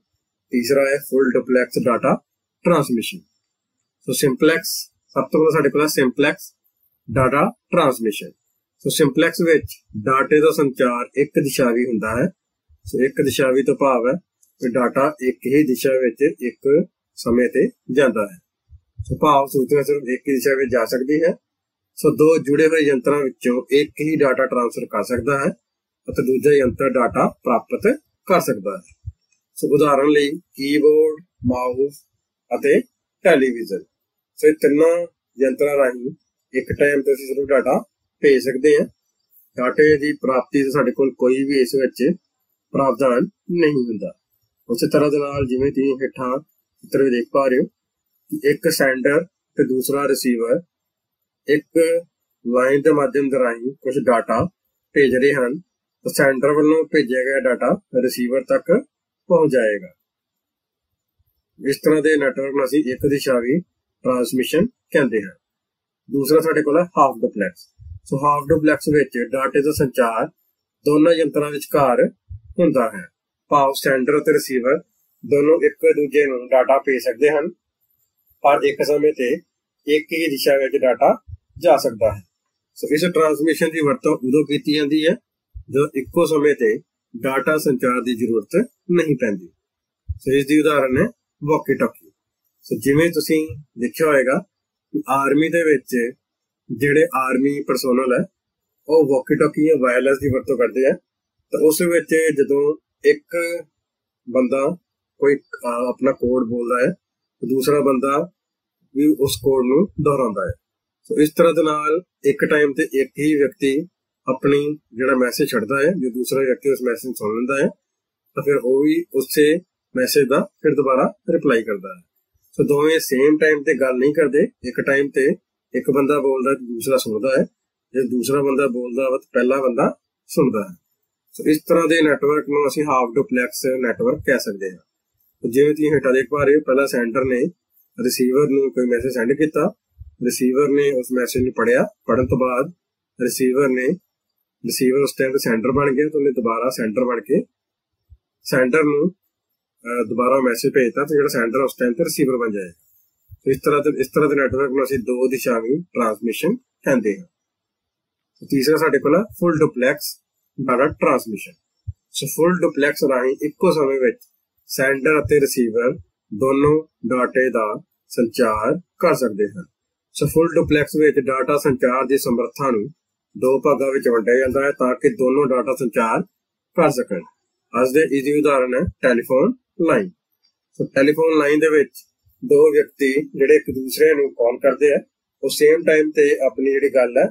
तीसरा है फुल डुप्लेक्स डाटा ट्रांसमिशन। सो सिंपलैक्स सब तो पहला सिंपलैक्स डाटा ट्रांसमिशन। सो सिंपलैक्स विच डाटे का संचार एक दिशावी हुंदा है। सो एक दिशावी तो भाव है कि डाटा एक ही दिशा विच एक समय ते जांदा है। सो भाव सूचना सिर्फ एक ही दिशा में जा सकती है। सो दो जुड़े हुए यंत्रां विचों एक ही डाटा ट्रांसफर कर सकता है, दूजा यंत्र डाटा प्राप्त कर सकता है। सो उदाहरण लिए कीबोर्ड, माउस अते टेलीविजन। सो ये तीनों यंत्रों राही एक टाइम तो सिर्फ डाटा भेज सकते हैं। डाटे की प्राप्ति से साडे कोल कोई भी इस विच प्रावधान नहीं हुंदा। उस तरह दे नाल जिवें तुसीं हेठां चित्र विच देख पा रहे हो कि एक सेंडर ते दूसरा रिसीवर एक लाइन के माध्यम दे राही कुछ डाटा भेज रहे हैं। तो सेंडर वालों भेजा गया डाटा रिसीवर तक पहुंच जाएगा। इस तरह के नैटवर्क में असीं एक दिशावी ट्रांसमिशन कहते हैं। दूसरा साडे कोल है हाफ डुप्लेक्स। सो हाफ डुप्लेक्स विच डाटे का संचार दोनों यंत्रां विचकार हुंदा है, भाव सेंडर ते रिसीवर दोनों एक दूजे नूं डाटा भेज सकते हैं पर एक समय ते एक ही दिशा में डाटा जा सकता है। सो इस ट्रांसमिशन की वरतों उदों की जाती है जो इक्को समय ते डाटा संचार की जरूरत नहीं पैंदी। सो इसकी उदाहरण है वॉकी टॉकी। सो जिवें तुसीं देखिया होएगा कि आर्मी दे विच जिहड़े आर्मी परसोनल है वो वॉकी टॉकी या वायरलैस की वरतों करते हैं। तो उस विच जदों एक बंदा कोई अपना कोड बोलता है तो दूसरा बंदा भी उस कोड नूं दोहरांदा है। सो इस तरह दे नाल एक टाइम ते एक ही व्यक्ति अपनी जो मैसेज छड़ता है, जो दूसरा व्यक्ति उस मैसेज सुन लेता है तो फिर वो भी उससे मैसेज का फिर दोबारा रिप्लाई करता है। सो दोवें सेम टाइम पर गल नहीं करते, एक टाइम पर एक बंदा बोलता तो दूसरा सुनता है, जो दूसरा बंदा बोलता तो पहला बंदा सुनता है। सो इस तरह के नैटवर्क में असीं हाफ डुप्लेक्स नैटवर्क कह सकते हैं। तो जिवें तुसीं हेठां देख पा रहे हो पहला सेंडर ने रिसीवर नूं कोई मैसेज सेंड किया, रिसीवर ने उस मैसेज नूं पढ़िया, पढ़न तो बाद रिसीवर उस टाइम सेंडर बन गया तो उन्हें दोबारा सेंडर बन के सेंडर नूं दोबारा मैसेज भेजता तो जो सेंडर उस टाइम रिसीवर बन जाएगा। तो इस तरह के नैटवर्क में असं दो दिशावी ट्रांसमिशन कहते हैं। तो तीसरा साढ़े को फुल डुप्लेक्स डाटा ट्रांसमिशन। सो फुल डुप्लेक्स राही एको समय में सेंडर और रिसीवर दोनों डाटे का संचार कर सकते हैं। सो फुल डुप्लेक्स में डाटा संचार की समर्था नूं दो भागों में वंडिया जाता है ताकि दोनों डाटा संचार कर सकन। आज दे इजी उदाहरण है टेलीफोन लाइन। सो टेलीफोन लाइन दे विच दो व्यक्ति जिहड़े एक दूसरे नूं कॉल करते हैं वो सेम टाइम ते अपनी जिहड़ी गल है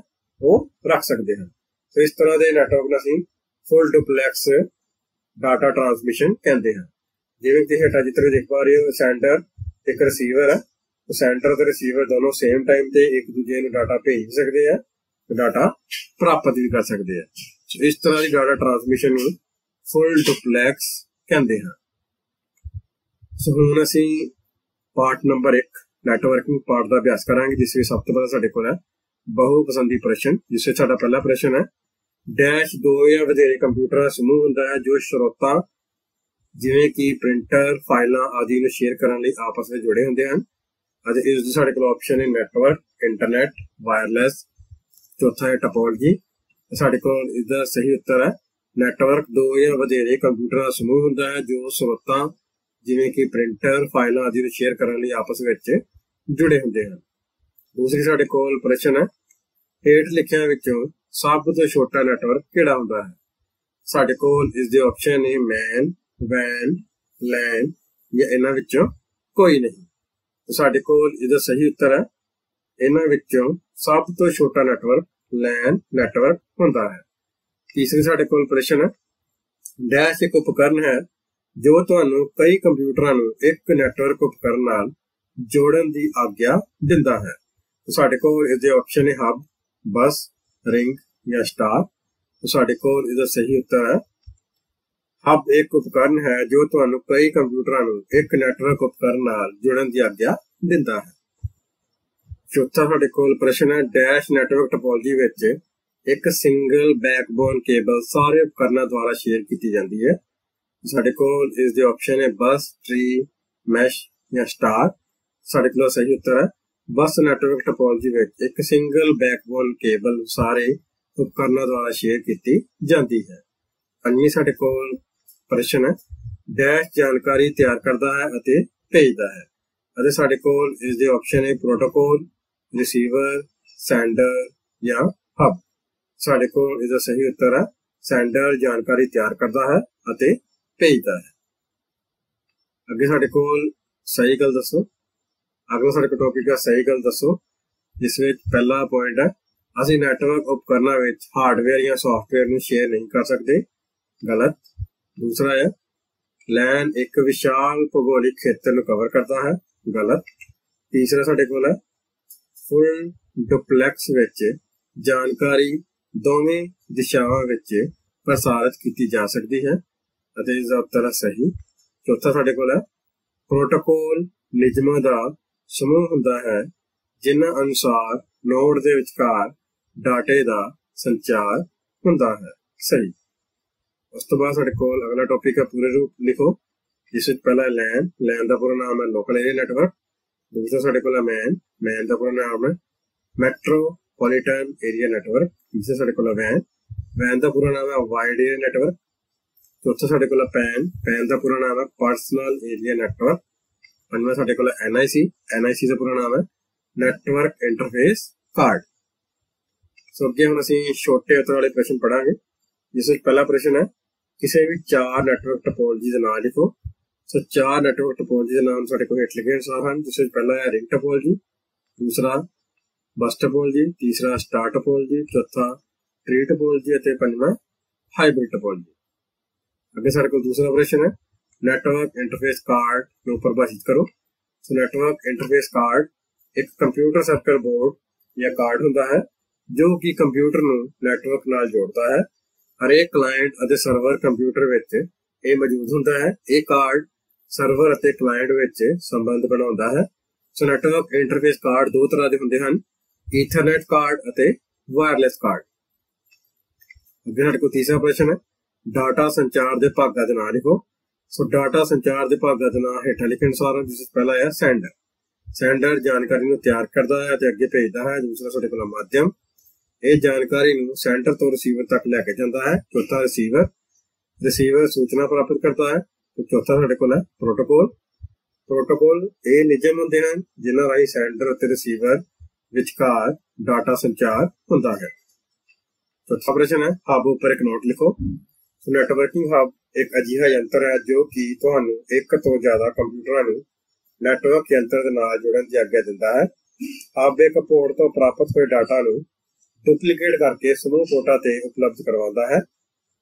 वो रख सकते हैं। सो इस तरह के नैटवर्क नाल असीं फुल डुप्लेक्स डाटा ट्रांसमिशन कहते हैं। जिवें कि हेठां चित्र देख पा रहे हो सेंडर एक रिसीवर है, तो सेंडर ते रिसीवर दोनों सेम टाइम ते एक दूजे नूं डाटा भेज सकते हैं, डाटा प्राप्त भी कर सकते हैं। सो इस तरह की डाटा ट्रांसमिशन फुल डुप्लेक्स कहते हैं। सो हुण असीं पार्ट नंबर 1 नैटवर्किंग पार्ट का अभ्यास करांगे, जिस विच सब तों पहला साडे कोल है बहुपसंदी प्रश्न। जिस विच साडा पहला प्रश्न है डैश दो या वधेरे कंप्यूटर का समूह हुंदा है जो स्रोतां जिवें कि प्रिंटर फाइलों आदि नूं शेयर करन लई आपस में जुड़े हुंदे हन। अते इस दे साडे कोल ऑप्शन है नैटवर्क, इंटरनेट, वायरलैस, चौथा है टोपोलॉजी। साडे कोल इसका सही उत्तर है नैटवर्क दो या वधेरे कंप्यूटर का समूह हुंदा है जो स्रोतां जिवें कि प्रिंटर फाइलों आदि नूं शेयर करन लई आपस विच जुड़े हुंदे हन। दूसरी साडे कोल प्रश्न है हेठ लिखियां विचों सब तो छोटा नैटवर्क किहड़ा हुंदा है। साडे कोल इस दे ऑप्शन ने मैन, वैन, लैन या इन्हां विचों कोई नहीं। तो साडे कोल इसका सही उत्तर है इन्हां विचों सब तो छोटा नैटवर्क लैन नैटवर्क हुंदा है। तीसरे साडे कोल प्रश्न है डैश एक उपकरण है जो तुहानूं कई कंप्यूटरां नूं एक नैटवर्क उपकरण नाल जोड़न दी आग्या दिंदा है। तो साडे कोल इसदे ऑप्शन है हब, बस, रिंग या स्टार। तो साडे कोल इसदा सही उत्तर है ਹਬ ਇੱਕ ਉਪਕਰਨ ਹੈ ਜੋ ਤੁਹਾਨੂੰ ਕਈ ਕੰਪਿਊਟਰਾਂ ਨੂੰ ਇੱਕ ਨੈਟਵਰਕ ਉਪਕਰਨ ਨਾਲ ਜੋੜਨ ਦੀ ਆਗਿਆ ਦਿੰਦਾ ਹੈ। ਚੌਥਾ ਸਾਡੇ ਕੋਲ ਪ੍ਰਸ਼ਨ ਹੈ ਡੈਸ਼ ਨੈਟਵਰਕ ਟੋਪੋਲੋਜੀ ਵਿੱਚ ਇੱਕ ਸਿੰਗਲ ਬੈਕਬੋਨ ਕੇਬਲ ਸਾਰੇ ਉਪਕਰਨਾਂ ਦੁਆਰਾ ਸ਼ੇਅਰ ਕੀਤੀ ਜਾਂਦੀ ਹੈ। ਸਾਡੇ ਕੋਲ ਇਸ ਦੇ ਆਪਸ਼ਨ ਹੈ ਬਸ, ਟ੍ਰੀ, ਮੈਸ਼ ਜਾਂ ਸਟਾਰ। ਸਾਡੇ ਕੋਲ ਸਹੀ ਉੱਤਰ ਹੈ ਬਸ। ਨੈਟਵਰਕ ਟੋਪੋਲੋਜੀ ਵਿੱਚ ਇੱਕ ਸਿੰਗਲ ਬੈਕਬੋਨ ਕੇਬਲ ਸਾਰੇ ਉਪਕਰਨਾਂ ਦੁਆਰਾ ਸ਼ੇਅਰ ਕੀਤੀ ਜਾਂਦੀ ਹੈ। ਪੰਜਵੀਂ ਸਾਡੇ ਕੋਲ प्रश्न है डैश जानकारी तैयार करता है अते भेजता है अते साडे कोल इस दे ऑप्शन है प्रोटोकॉल, रिसीवर, सेंडर या हब। साडे कोल इसका सही उत्तर है सेंडर जानकारी तैयार करता है अते भेजता है। अगे साडे कोल सही गल दसो। अगला साडे कोल टॉपिक है सही गल दसो, जिस विच पहला पॉइंट है असीं नैटवर्क उपकरणां विच हार्डवेयर या सॉफ्टवेयर नूं शेयर नहीं कर सकते, गलत। दूसरा है लैन एक विशाल भूगोलिक खेत्र को कवर करता है, गलत। तीसरा साडे कोल है फुल डुप्लेक्स विच जानकारी दोवें दिशावां विच प्रसारित की जा सकती है अते इसका उत्तर सही। चौथा साडे कोल है प्रोटोकॉल नियमां दा समूह हुंदा है जिन्हां अनुसार नोड दे विचकार डाटे दा संचार हुंदा है, सही। उस तो बाद साडे कोल अगला टॉपिक है पूरे रूप लिखो, जिस पहला है लैन। लैन का पूरा नाम है लोकल एरिया नेटवर्क। दूसरा साडे कोल है मैन। मैन का पूरा नाम है मेट्रोपोलिटन एरिया नेटवर्क। तीसरा साडे कोल है वैन। वैन का पूरा नाम है वाइड एरिया नेटवर्क। चौथा साडे कोल है पैन। पैन का पूरा नाम है पर्सनल एरिया नेटवर्क। पंजवां साडे कोल है एनआईसी। एनआईसी का पूरा नाम है नैटवर्क इंटरफेस कार्ड। सो अगे हुण असीं छोटे उत्तर वाले प्रश्न पढ़ांगे, जिस विच पहला प्रश्न है किसी भी चार नैटवर्क टोपोलॉजी का नाम लिखो। सो चार नैटवर्क टोपोलॉजी के नाम साडे कोल हेठ लिखे अनुसार हैं, जिस विच पहला है रिंग टोपोलॉजी, दूसरा बस टोपोलॉजी, तीसरा स्टार टोपोलॉजी, चौथा ट्री टोपोलॉजी और पंजवां हाइब्रिड टोपोलॉजी। अगे साडे कोल दूसरा प्रश्न है नैटवर्क इंटरफेस कार्ड को परिभाषित करो। सो नैटवर्क इंटरफेस कार्ड एक कंप्यूटर सर्किट बोर्ड या कार्ड होता है जो कि कंप्यूटर को नैटवर्क नाल जोड़ता है। हरेक क्लाइंट और सर्वर कंप्यूटर विच यह मौजूद होता है। यह कार्ड सर्वर और क्लाइंट विच संबंध बनाता है। सो नैटवर्क इंटरफेस कार्ड दो तरह के होंगे हैं, ईथरनेट कार्ड और वायरलेस कार्ड। अगे साडे कोल तीसरा प्रश्न है डाटा संचार के भागों के नाम लिखो। सो डाटा संचार के भागों के नाम हेठां लिखे अनुसार, जिस पहला है सेंडर। सेंडर जानकारी तैयार करता है अगे भेजता है। दूसरा साडे कोल माध्यम, यह जानकारी सेंटर तो रिसीवर तक लैके जाता है। चौथा रिसीवर, रिसीवर सूचना प्राप्त करता है। तो चौथा साडे कोल है प्रोटोकॉल। प्रोटोकॉल ये नियम होंगे हैं जिन्हां राही सेंटर और रिसीवर विचकार डाटा संचार होता है। चौथा प्रश्न है हब उपर एक नोट लिखो। तो नैटवर्किंग हब एक अजिहा यंत्र है जो कि तुहानूं एक तो ज़्यादा कंप्यूटरां नूं नैटवर्क यंत्र दे नाल जोड़न दी आग्या दिंदा है। हब एक पोर्ट तो प्राप्त होए डाटा नूं डुप्लीकेट करके समूह पोर्टां ते उपलब्ध करवाता है।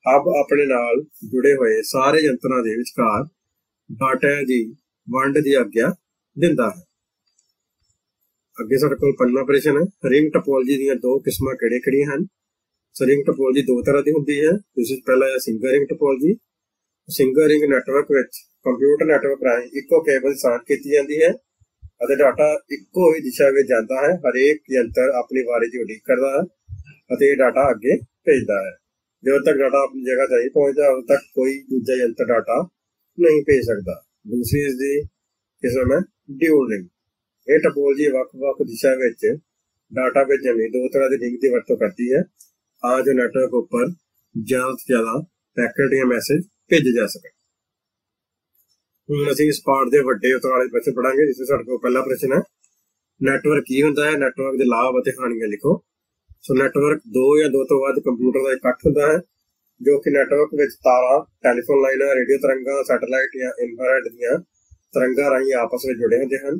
हब अपने नाल जुड़े हुए सारे यंत्रां दे विचकार डाटा दी वंड दी आग्या दिंदा है। अगे साडे कोल पंजवां प्रश्न है रिंग टोपोलॉजी दीयां दो किस्मां किहड़ियां हन। सो रिंग टोपोलॉजी दो तरह दी हुंदी है, जिस विच पहला है single ring topology. Single ring network विच कंप्यूटर नैटवर्क राहीं इक्को केबल साझ कीती जांदी है ਅਤੇ डाटा ਇੱਕੋ ਹੀ ਦਿਸ਼ਾ ਵਿੱਚ ਜਾਂਦਾ ਹੈ। ਹਰੇਕ ਯੰਤਰ ਆਪਣੀ ਵਾਰੀ ਦੀ ਉਡੀਕ ਕਰਦਾ ਹੈ ਅਤੇ ਇਹ ਡਾਟਾ ਅੱਗੇ ਭੇਜਦਾ ਹੈ। ਜਦੋਂ ਤੱਕ ਡਾਟਾ ਆਪਣੀ ਜਗ੍ਹਾ ਤੇ ਨਹੀਂ ਪਹੁੰਚਦਾ ਉਦੋਂ ਤੱਕ ਕੋਈ ਦੂਜਾ ਯੰਤਰ ਡਾਟਾ ਨਹੀਂ ਭੇਜ ਸਕਦਾ। ਦੂਸਰੀ ਇਸ ਦੀ ਕਿਸਮ ਹੈ ਡਿਊਲ ਰਿੰਗ। ਇਹ ਟੋਪੋਲਜੀ ਵੱਖ-ਵੱਖ ਦਿਸ਼ਾ ਵਿੱਚ ਡਾਟਾ ਭੇਜਣ ਲਈ ਦੋ ਤਰ੍ਹਾਂ ਦੇ ਰਿੰਗ ਦੀ ਵਰਤੋਂ ਕਰਦੀ ਹੈ ਤਾਂ ਜੋ ਨੈਟਵਰਕ ਉੱਪਰ ਜ਼ਿਆਦਾ ਤੋਂ ਜ਼ਿਆਦਾ ਪੈਕਟ ਜਾਂ ਮੈਸੇਜ ਭੇਜੇ ਜਾ ਸਕਣ। ਹੁਣ ਅਸੀਂ ਇਸ ਪਾਠ ਦੇ ਵੱਡੇ ਉਤਰ ਵਾਲੇ ਪ੍ਰਸ਼ਨ ਪੜਾਂਗੇ, ਜਿਸ ਵਿੱਚ ਸਾਡੇ ਕੋਲ ਪਹਿਲਾ ਪ੍ਰਸ਼ਨ ਹੈ ਨੈਟਵਰਕ ਕੀ ਹੁੰਦਾ ਹੈ, ਨੈਟਵਰਕ ਦੇ ਲਾਭ ਅਤੇ ਹਾਨੀਆਂ ਲਿਖੋ। ਸੋ ਨੈਟਵਰਕ ਦੋ ਜਾਂ ਦੋ ਤੋਂ ਵੱਧ ਕੰਪਿਊਟਰ ਦਾ ਇਕੱਠ ਹੁੰਦਾ ਹੈ ਜੋ ਕਿ ਨੈਟਵਰਕ ਵਿੱਚ ਤਾਰਾਂ, ਟੈਲੀਫੋਨ ਲਾਈਨਾਂ, ਰੇਡੀਓ ਤਰੰਗਾਂ, ਸੈਟੇਲਾਈਟ ਜਾਂ ਇਨਫਰਾਰੈੱਡ ਦੀਆਂ ਤਰੰਗਾਂ ਰਾਹੀਂ ਆਪਸ ਵਿੱਚ ਜੁੜੇ ਹੁੰਦੇ ਹਨ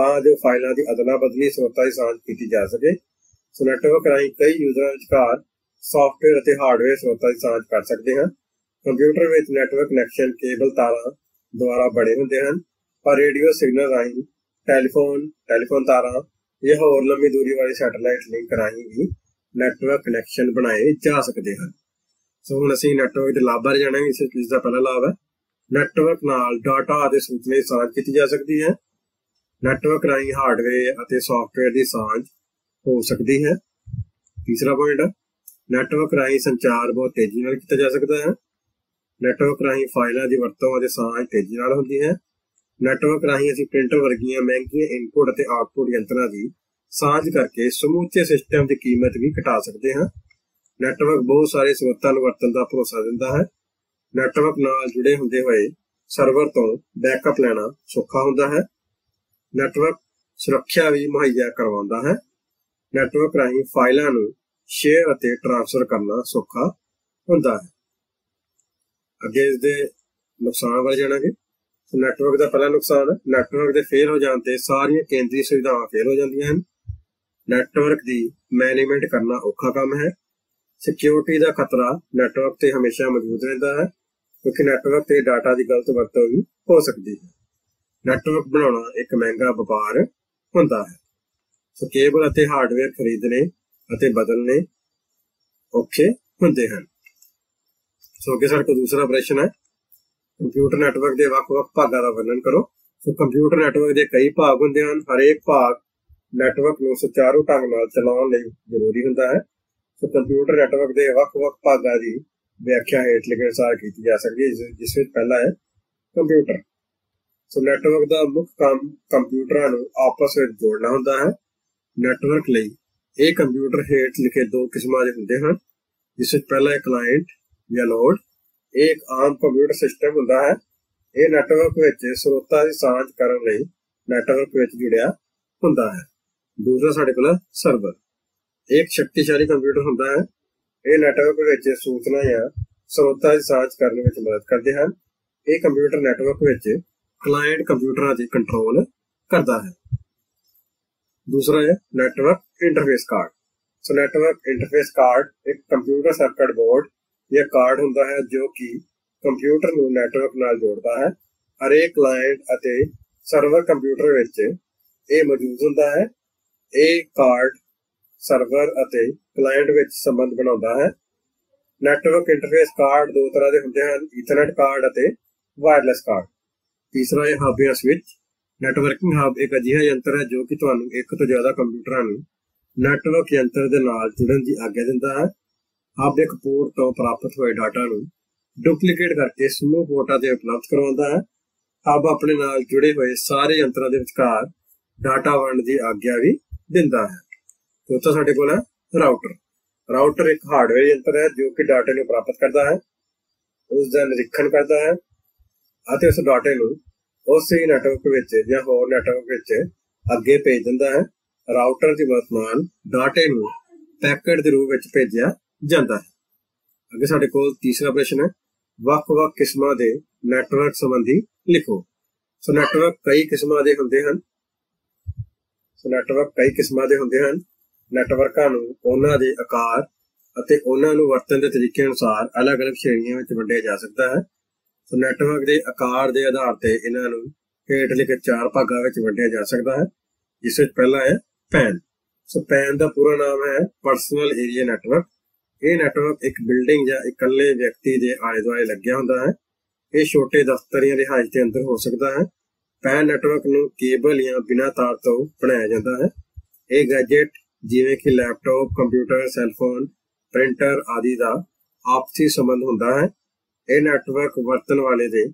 ਤਾਂ ਜੋ ਫਾਈਲਾਂ ਦੀ ਅਦਲਾ ਬਦਲੀ ਸਰੋਤਾਂ ਦੀ ਸਾਂਝ ਕੀਤੀ ਜਾ ਸਕੇ। ਸੋ ਨੈਟਵਰਕ ਰਾਹੀਂ ਕਈ ਯੂਜ਼ਰਾਂ ਵਿਚਕਾਰ ਸੌਫਟਵੇਅਰ ਅਤੇ ਹਾਰਡਵੇਅਰ ਸਰੋਤਾਂ ਦੀ ਸਾਂਝ ਕਰ ਸਕਦੇ ਹਾਂ। ਕੰਪਿਊਟਰ ਵਿੱਚ ਨੈਟਵਰਕ ਕਨੈਕਸ਼ਨ ਕੇਬਲ ਤਾਰਾਂ द्वारा बड़े होंगे हैं पर रेडियो सिग्नल राही टैलीफोन तारा या होर लंबी दूरी वाली सैटेलाइट लिंक राही भी नैटवर्क कनैक्शन बनाए जा सकते हैं। सो हुण असीं नैटवर्क दे लाभां बारे जाणांगे। इस चीज़ दा पहला लाभ है नैटवर्क नाल डाटा अते सूचना साझ कीती जा सकदी है। नैटवर्क राहीं हार्डवेयर अते सॉफ्टवेयर दी साझ हो सकदी है। तीसरा पॉइंट है नैटवर्क राहीं संचार बहुत तेजी नाल कीता जा सकदा है। नैटवर्क राहीं फाइलों की वरतों और साझ तेजी नाल होंदी है। नैटवर्क राहीं असीं प्रिंटर वर्गियां महंगियां इनपुट अते आउटपुट यंत्रां दी साझ करके समूचे सिस्टम की कीमत भी घटा सकते हैं। नैटवर्क बहुत सारे स्रोतां नूं वरतण दा भरोसा दिंदा है। नैटवर्क नाल जुड़े हुंदे होए सर्वर तों बैकअप लैणा सौखा हुंदा है। नैटवर्क सुरक्षा भी मुहैया करवाउंदा है। नैटवर्क राहीं फाइलां नूं शेयर अते ट्रांसफर करना सौखा हुंदा है। अगे इसके नुकसान बारे जाणांगे। नैटवर्क का पहला नुकसान है नैटवर्क के फेल हो जाने से सारियां केंद्रीय सुविधाएं फेल हो जाती हैं। नैटवर्क की मैनेजमेंट करना औखा काम है। सिक्योरिटी का खतरा नैटवर्क से हमेशा मौजूद रहता है क्योंकि नैटवर्क से डाटा की गलत वरतों भी हो सकती है। नैटवर्क बनाना एक महंगा व्यापार होता है। सो केबल और हार्डवेयर खरीदने और बदलने औखे होते हैं। सो अगे साढ़े कोल दूसरा प्रश्न है कंप्यूटर नैटवर्क के ਵੱਖ-ਵੱਖ भागों का वर्णन करो। सो कंप्यूटर नैटवर्क के कई भाग होंगे। हरेक भाग नैटवर्क को सुचारू ढंग नाल चलाउण लई जरूरी होंदा है। सो कंप्यूटर नैटवर्क के ਵੱਖ-ਵੱਖ भागों की व्याख्या हेठ लिखे अनुसार की जा सकती है, जिस विच पहला है कंप्यूटर। सो नैटवर्क का मुख्य काम कंप्यूटरां नूं आपस विच जोड़ना होंदा है। नैटवर्क लई इह कंप्यूटर हेठ लिखे दो किस्मां दे हुंदे हन, जिस विच पहला है क्लाइंट या लोड। एक आम कंप्यूटर सिस्टम होंदा है। यह नैटवर्क विच स्रोतां दी सांझ करन लई नैटवर्क विच जुड़िया होंदा है। दूसरा साडे कोल सर्वर एक शक्तिशाली कंप्यूटर होंदा है। यह नैटवर्क विच सूचना या स्रोतां दी सांझ करन विच मदद करदे हन। यह कंप्यूटर नैटवर्क विच क्लाइंट कंप्यूटरां दी कंट्रोल करदा है। दूसरा है नैटवर्क इंटरफेस कार्ड। सो नैटवर्क इंटरफेस कार्ड एक कंप्यूटर सर्किट बोर्ड यह कार्ड होंदा है जो कि कंप्यूटर नूं नैटवर्क नाल जोड़दा है। हरेक क्लाइंट अते सर्वर कंप्यूटर विच यह मौजूद होंदा है। यह कार्ड सर्वर अते क्लाइंट विच संबंध बनाउंदा है। नैटवर्क इंटरफेस कार्ड दो तरह के होंदे हन, ईथरनेट कार्ड अते वायरलैस कार्ड। तीसरा है हब या स्विच। नैटवर्किंग हब एक अजिहा यंत्र है जो कि तुहानूं एक तो ज़्यादा कंप्यूटरां नूं नैटवर्क यंत्र दे नाल जुड़न दी आग्या दिंदा है। आप एक पोर्ट तो प्राप्त हुए डाटा को डुप्लीकेट करके समूह पोर्टा से उपलब्ध करवाता है। आप अपने नाल जुड़े हुए सारे यंत्रों के विचकार डाटा वंड की आग्ञा भी दिंदा है। चौथा साडे कोल है राउटर। राउटर एक हार्डवेयर यंत्र है जो कि डाटे को प्राप्त करता है, उसका निरीक्षण करता है और उस डाटे को उस ही नैटवर्क विच या होर नैटवर्क विच अगे भेज दिंदा है। राउटर की मदद नाल डाटे को पैकेट के रूप में भेजिया जाता है। अगे साडे कोल तीसरा प्रश्न है ਵੱਖ-ਵੱਖ किस्मां दे नैटवर्क संबंधी लिखो। सो नैटवर्क कई किस्मां दे हुंदे हन। सो नैटवर्क कई किस्मां दे हुंदे हन। नैटवर्कां नूं उहनां दे आकार अते उहनां नूं वरतण दे तरीके अनुसार अलग-अलग श्रेणियां विच वंडिया जा सकदा है। सो नैटवर्क दे आकार दे आधार ते इन्हां नूं हेठ लिखे चार भागां विच वंडिया जा सकदा है, जिस विच पहला है पैन। सो पैन दा पूरा नाम है पर्सनल एरिया नैटवर्क। यह नैटवर्क एक बिल्डिंग या इकल्ले व्यक्ति के आले दुआले लग्या होंदा है। यह छोटे दफ्तर या रिहाइश के अंदर हो सकता है। पैन नैटवर्क नूं केबल या बिना तार तो बनाया जाता है। यह गैजेट जिवें कि लैपटॉप, कंप्यूटर, सैलफोन, प्रिंटर आदि का आपसी संबंध होंदा है। यह नैटवर्क वरतण वाले दे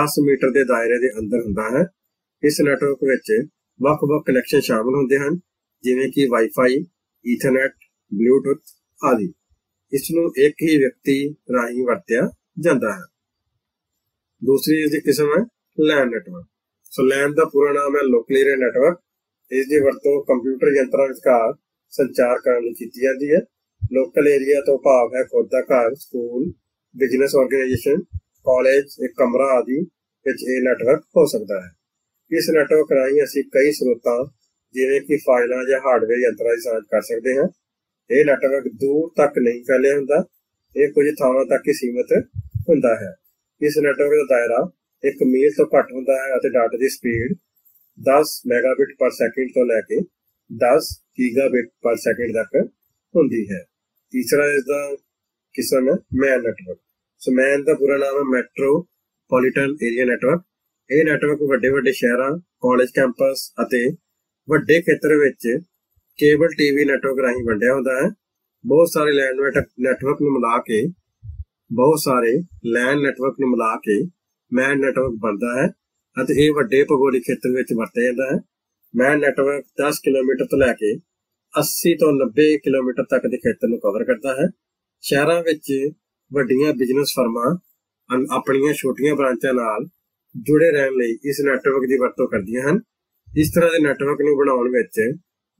10 मीटर के दायरे के अंदर होंदा है। इस नैटवर्क विच वख-वख कनैक्शन शामिल होंदे हन, जिवें कि वाईफाई, ईथरनेट, ब्लूटूथ आदि। इसनूं एक ही व्यक्ति राहीं वरतिया जाता है। दूसरी इसकी किस्म है लैन नैटवर्क। सो लैन का पूरा नाम है लोकल एरिया नैटवर्क। इसकी वरतों कंप्यूटर यंत्रां विचकार संचार करन लई कीती जाती है। लोकल एरिया तो भाव है खुद का घर, स्कूल, बिजनेस ऑर्गेनाइजेशन, कॉलेज, एक कमरा आदि विच इह नैटवर्क हो सकता है। इस नैटवर्क राहीं असीं कई स्रोतां जिवें कि फाइलां या हार्डवेयर यंत्रां दी सांझ कर सकते हैं। यह नैटवर्क दूर तक नहीं फैलिया होंदा, यह कुछ थावां तक ही सीमित होंदा है। इस नैटवर्क का दायरा 1 मील तो घट होंदा है अते डाटा की स्पीड 10 मेगाबिट/सैकिंड तो लैके 10 गीगाबिट/सैकिंड तक होंदी है। तीसरा इसका किसका नाम है मैन नेटवर्क। सो मैन का पूरा नाम है मेट्रोपोलिटन एरिया नेटवर्क। यह नैटवर्क वड्डे वड्डे शहरों, कॉलेज कैंपस अते वड्डे खेत्र विच केबल टीवी नैटवर्क राही वंडिया हुंदा है। बहुत सारे लैंड नैटवर्क नूं मिला के मैन नैटवर्क बनता है अते इह वड्डे भूगोलिक खेत्र विच वरतिया जांदा है। मैन नैटवर्क 10 किलोमीटर तो लैके 80 तो 90 किलोमीटर तक के खेत्र नूं कवर करता है। शहरां विच वड्डियां बिजनेस फर्मां अपणियां छोटियां ब्रांचां नाल जुड़े रहने लई इस नैटवर्क की वरतों करदियां हन। इस तरह के नैटवर्क नूं बनाउण विच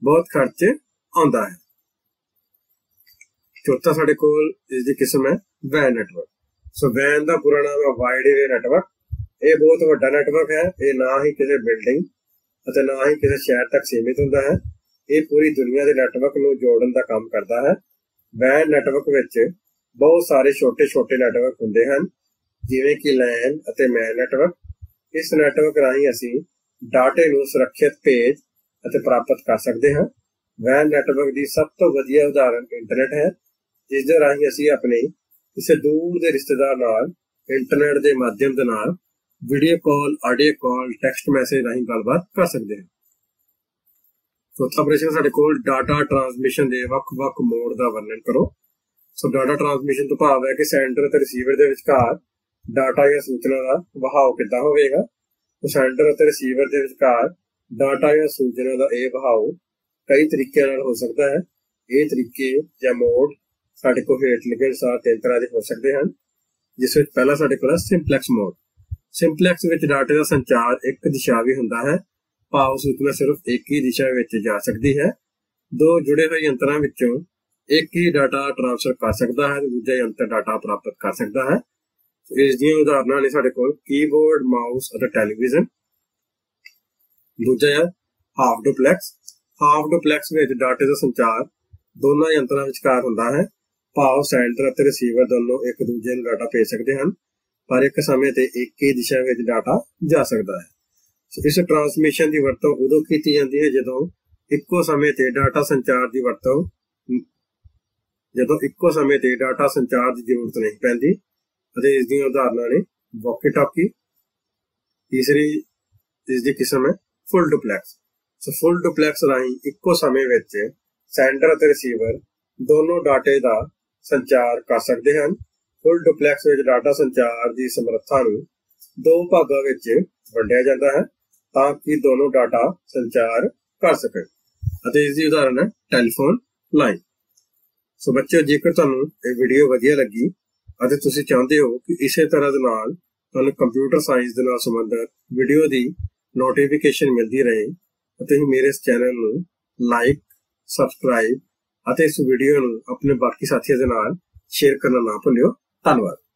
बहुत खर्च आउंदा है। चौथा साडे कोल इस दी किस्म है वैन नैटवर्क। सो वैन का पूरा नाम है वाइड एरिया नैटवर्क। यह बहुत वड्डा नैटवर्क है। यह ना ही किसी बिल्डिंग अते ना ही किसी शहर तक सीमित हुंदा है। यह पूरी दुनिया के नैटवर्क नूं जोड़न का काम करता है। वैन नैटवर्क विच बहुत सारे छोटे छोटे नैटवर्क हुंदे हन जिवें कि लैन अते मैन नैटवर्क। इस नैटवर्क राही असी डाटे नूं सुरक्षित भेज अते प्राप्त कर सकते हैं। वैन नैटवर्क की सब तो वधिया उदाहरण इंटरनेट है, जिस दे राही असी अपने किसी दूर के रिश्तेदार नाल इंटरनेट के माध्यम दे नाल video call, audio call, text message राही गलबात कर सकते हैं। चौथा प्रश्न साडे कोल डाटा ट्रांसमिशन के वख-वख मोड का वर्णन करो। सो डाटा ट्रांसमिशन तो भाव है कि सेंडर ते रिसीवर दे विचकार डाटा या सूचना का बहाव किद्दां होवेगा। तो सेंडर और रिसीवर के विचकार डाटा या सूचना का यह बहाव कई तरीकों नाल हो सकता है। ये तरीके या मोड साडे कोल हेठ लिखे अनुसार 3 तरह के हो सकते हैं, जिस विच पहला साडे कोल सिंपलैक्स मोड। सिंपलैक्स विच डाटे का संचार एक दिशावी हुंदा है, भाव सूचना सिर्फ एक ही दिशा विच जा सकती है। दो जुड़े हुए यंत्रां विचों एक ही डाटा ट्रांसफर कर सकता है, दूजा यंत्र डाटा प्राप्त कर सकता है। इस दी उदाहरण ने साडे कोल कीबोर्ड, माउस और टेलीविजन। दूजा है हाफ डुप्लैक्स। हाफ डुप्लैक्स में डाटे का संचार दोनों यंत्रों विचकार होता है, भाव सेंडर और रिसीवर दोनों एक दूजे को डाटा भेज सकते हैं, पर एक समय से एक ही दिशा में डाटा जा सकता है। सो इस ट्रांसमिशन की वरतों उदों की जाती है जदों इक्को समय से डाटा संचार की जरूरत नहीं पैंदी। इस दी उदाहरण ने वॉकी टॉकी। तीसरी इस दी किस्म है फुल डुप्लैक्स। सो फुल डुप्लैक्स राही इक्को समय विच सेंडर और रिसीवर दोनों डाटे का संचार कर सकते हैं। फुल डुप्लैक्स विच डाटा संचार की समर्था नूं दो भागां विच वंडिया जाता है ताकि दोनों डाटा संचार कर सके। इस दी उदाहरण है टेलीफोन लाइन। सो बच्चों, जेकर तुहानूं यह वीडियो वधिया लगी अगर तुम चाहते हो कि इस तरह कंप्यूटर साइंस के नाल संबंधित वीडियो की नोटिफिकेशन मिलती रहे, तो मेरे इस चैनल को लाइक, सबसक्राइब और इस वीडियो को अपने बाकी साथियों के नाल शेयर करना ना भूलियो। धन्यवाद।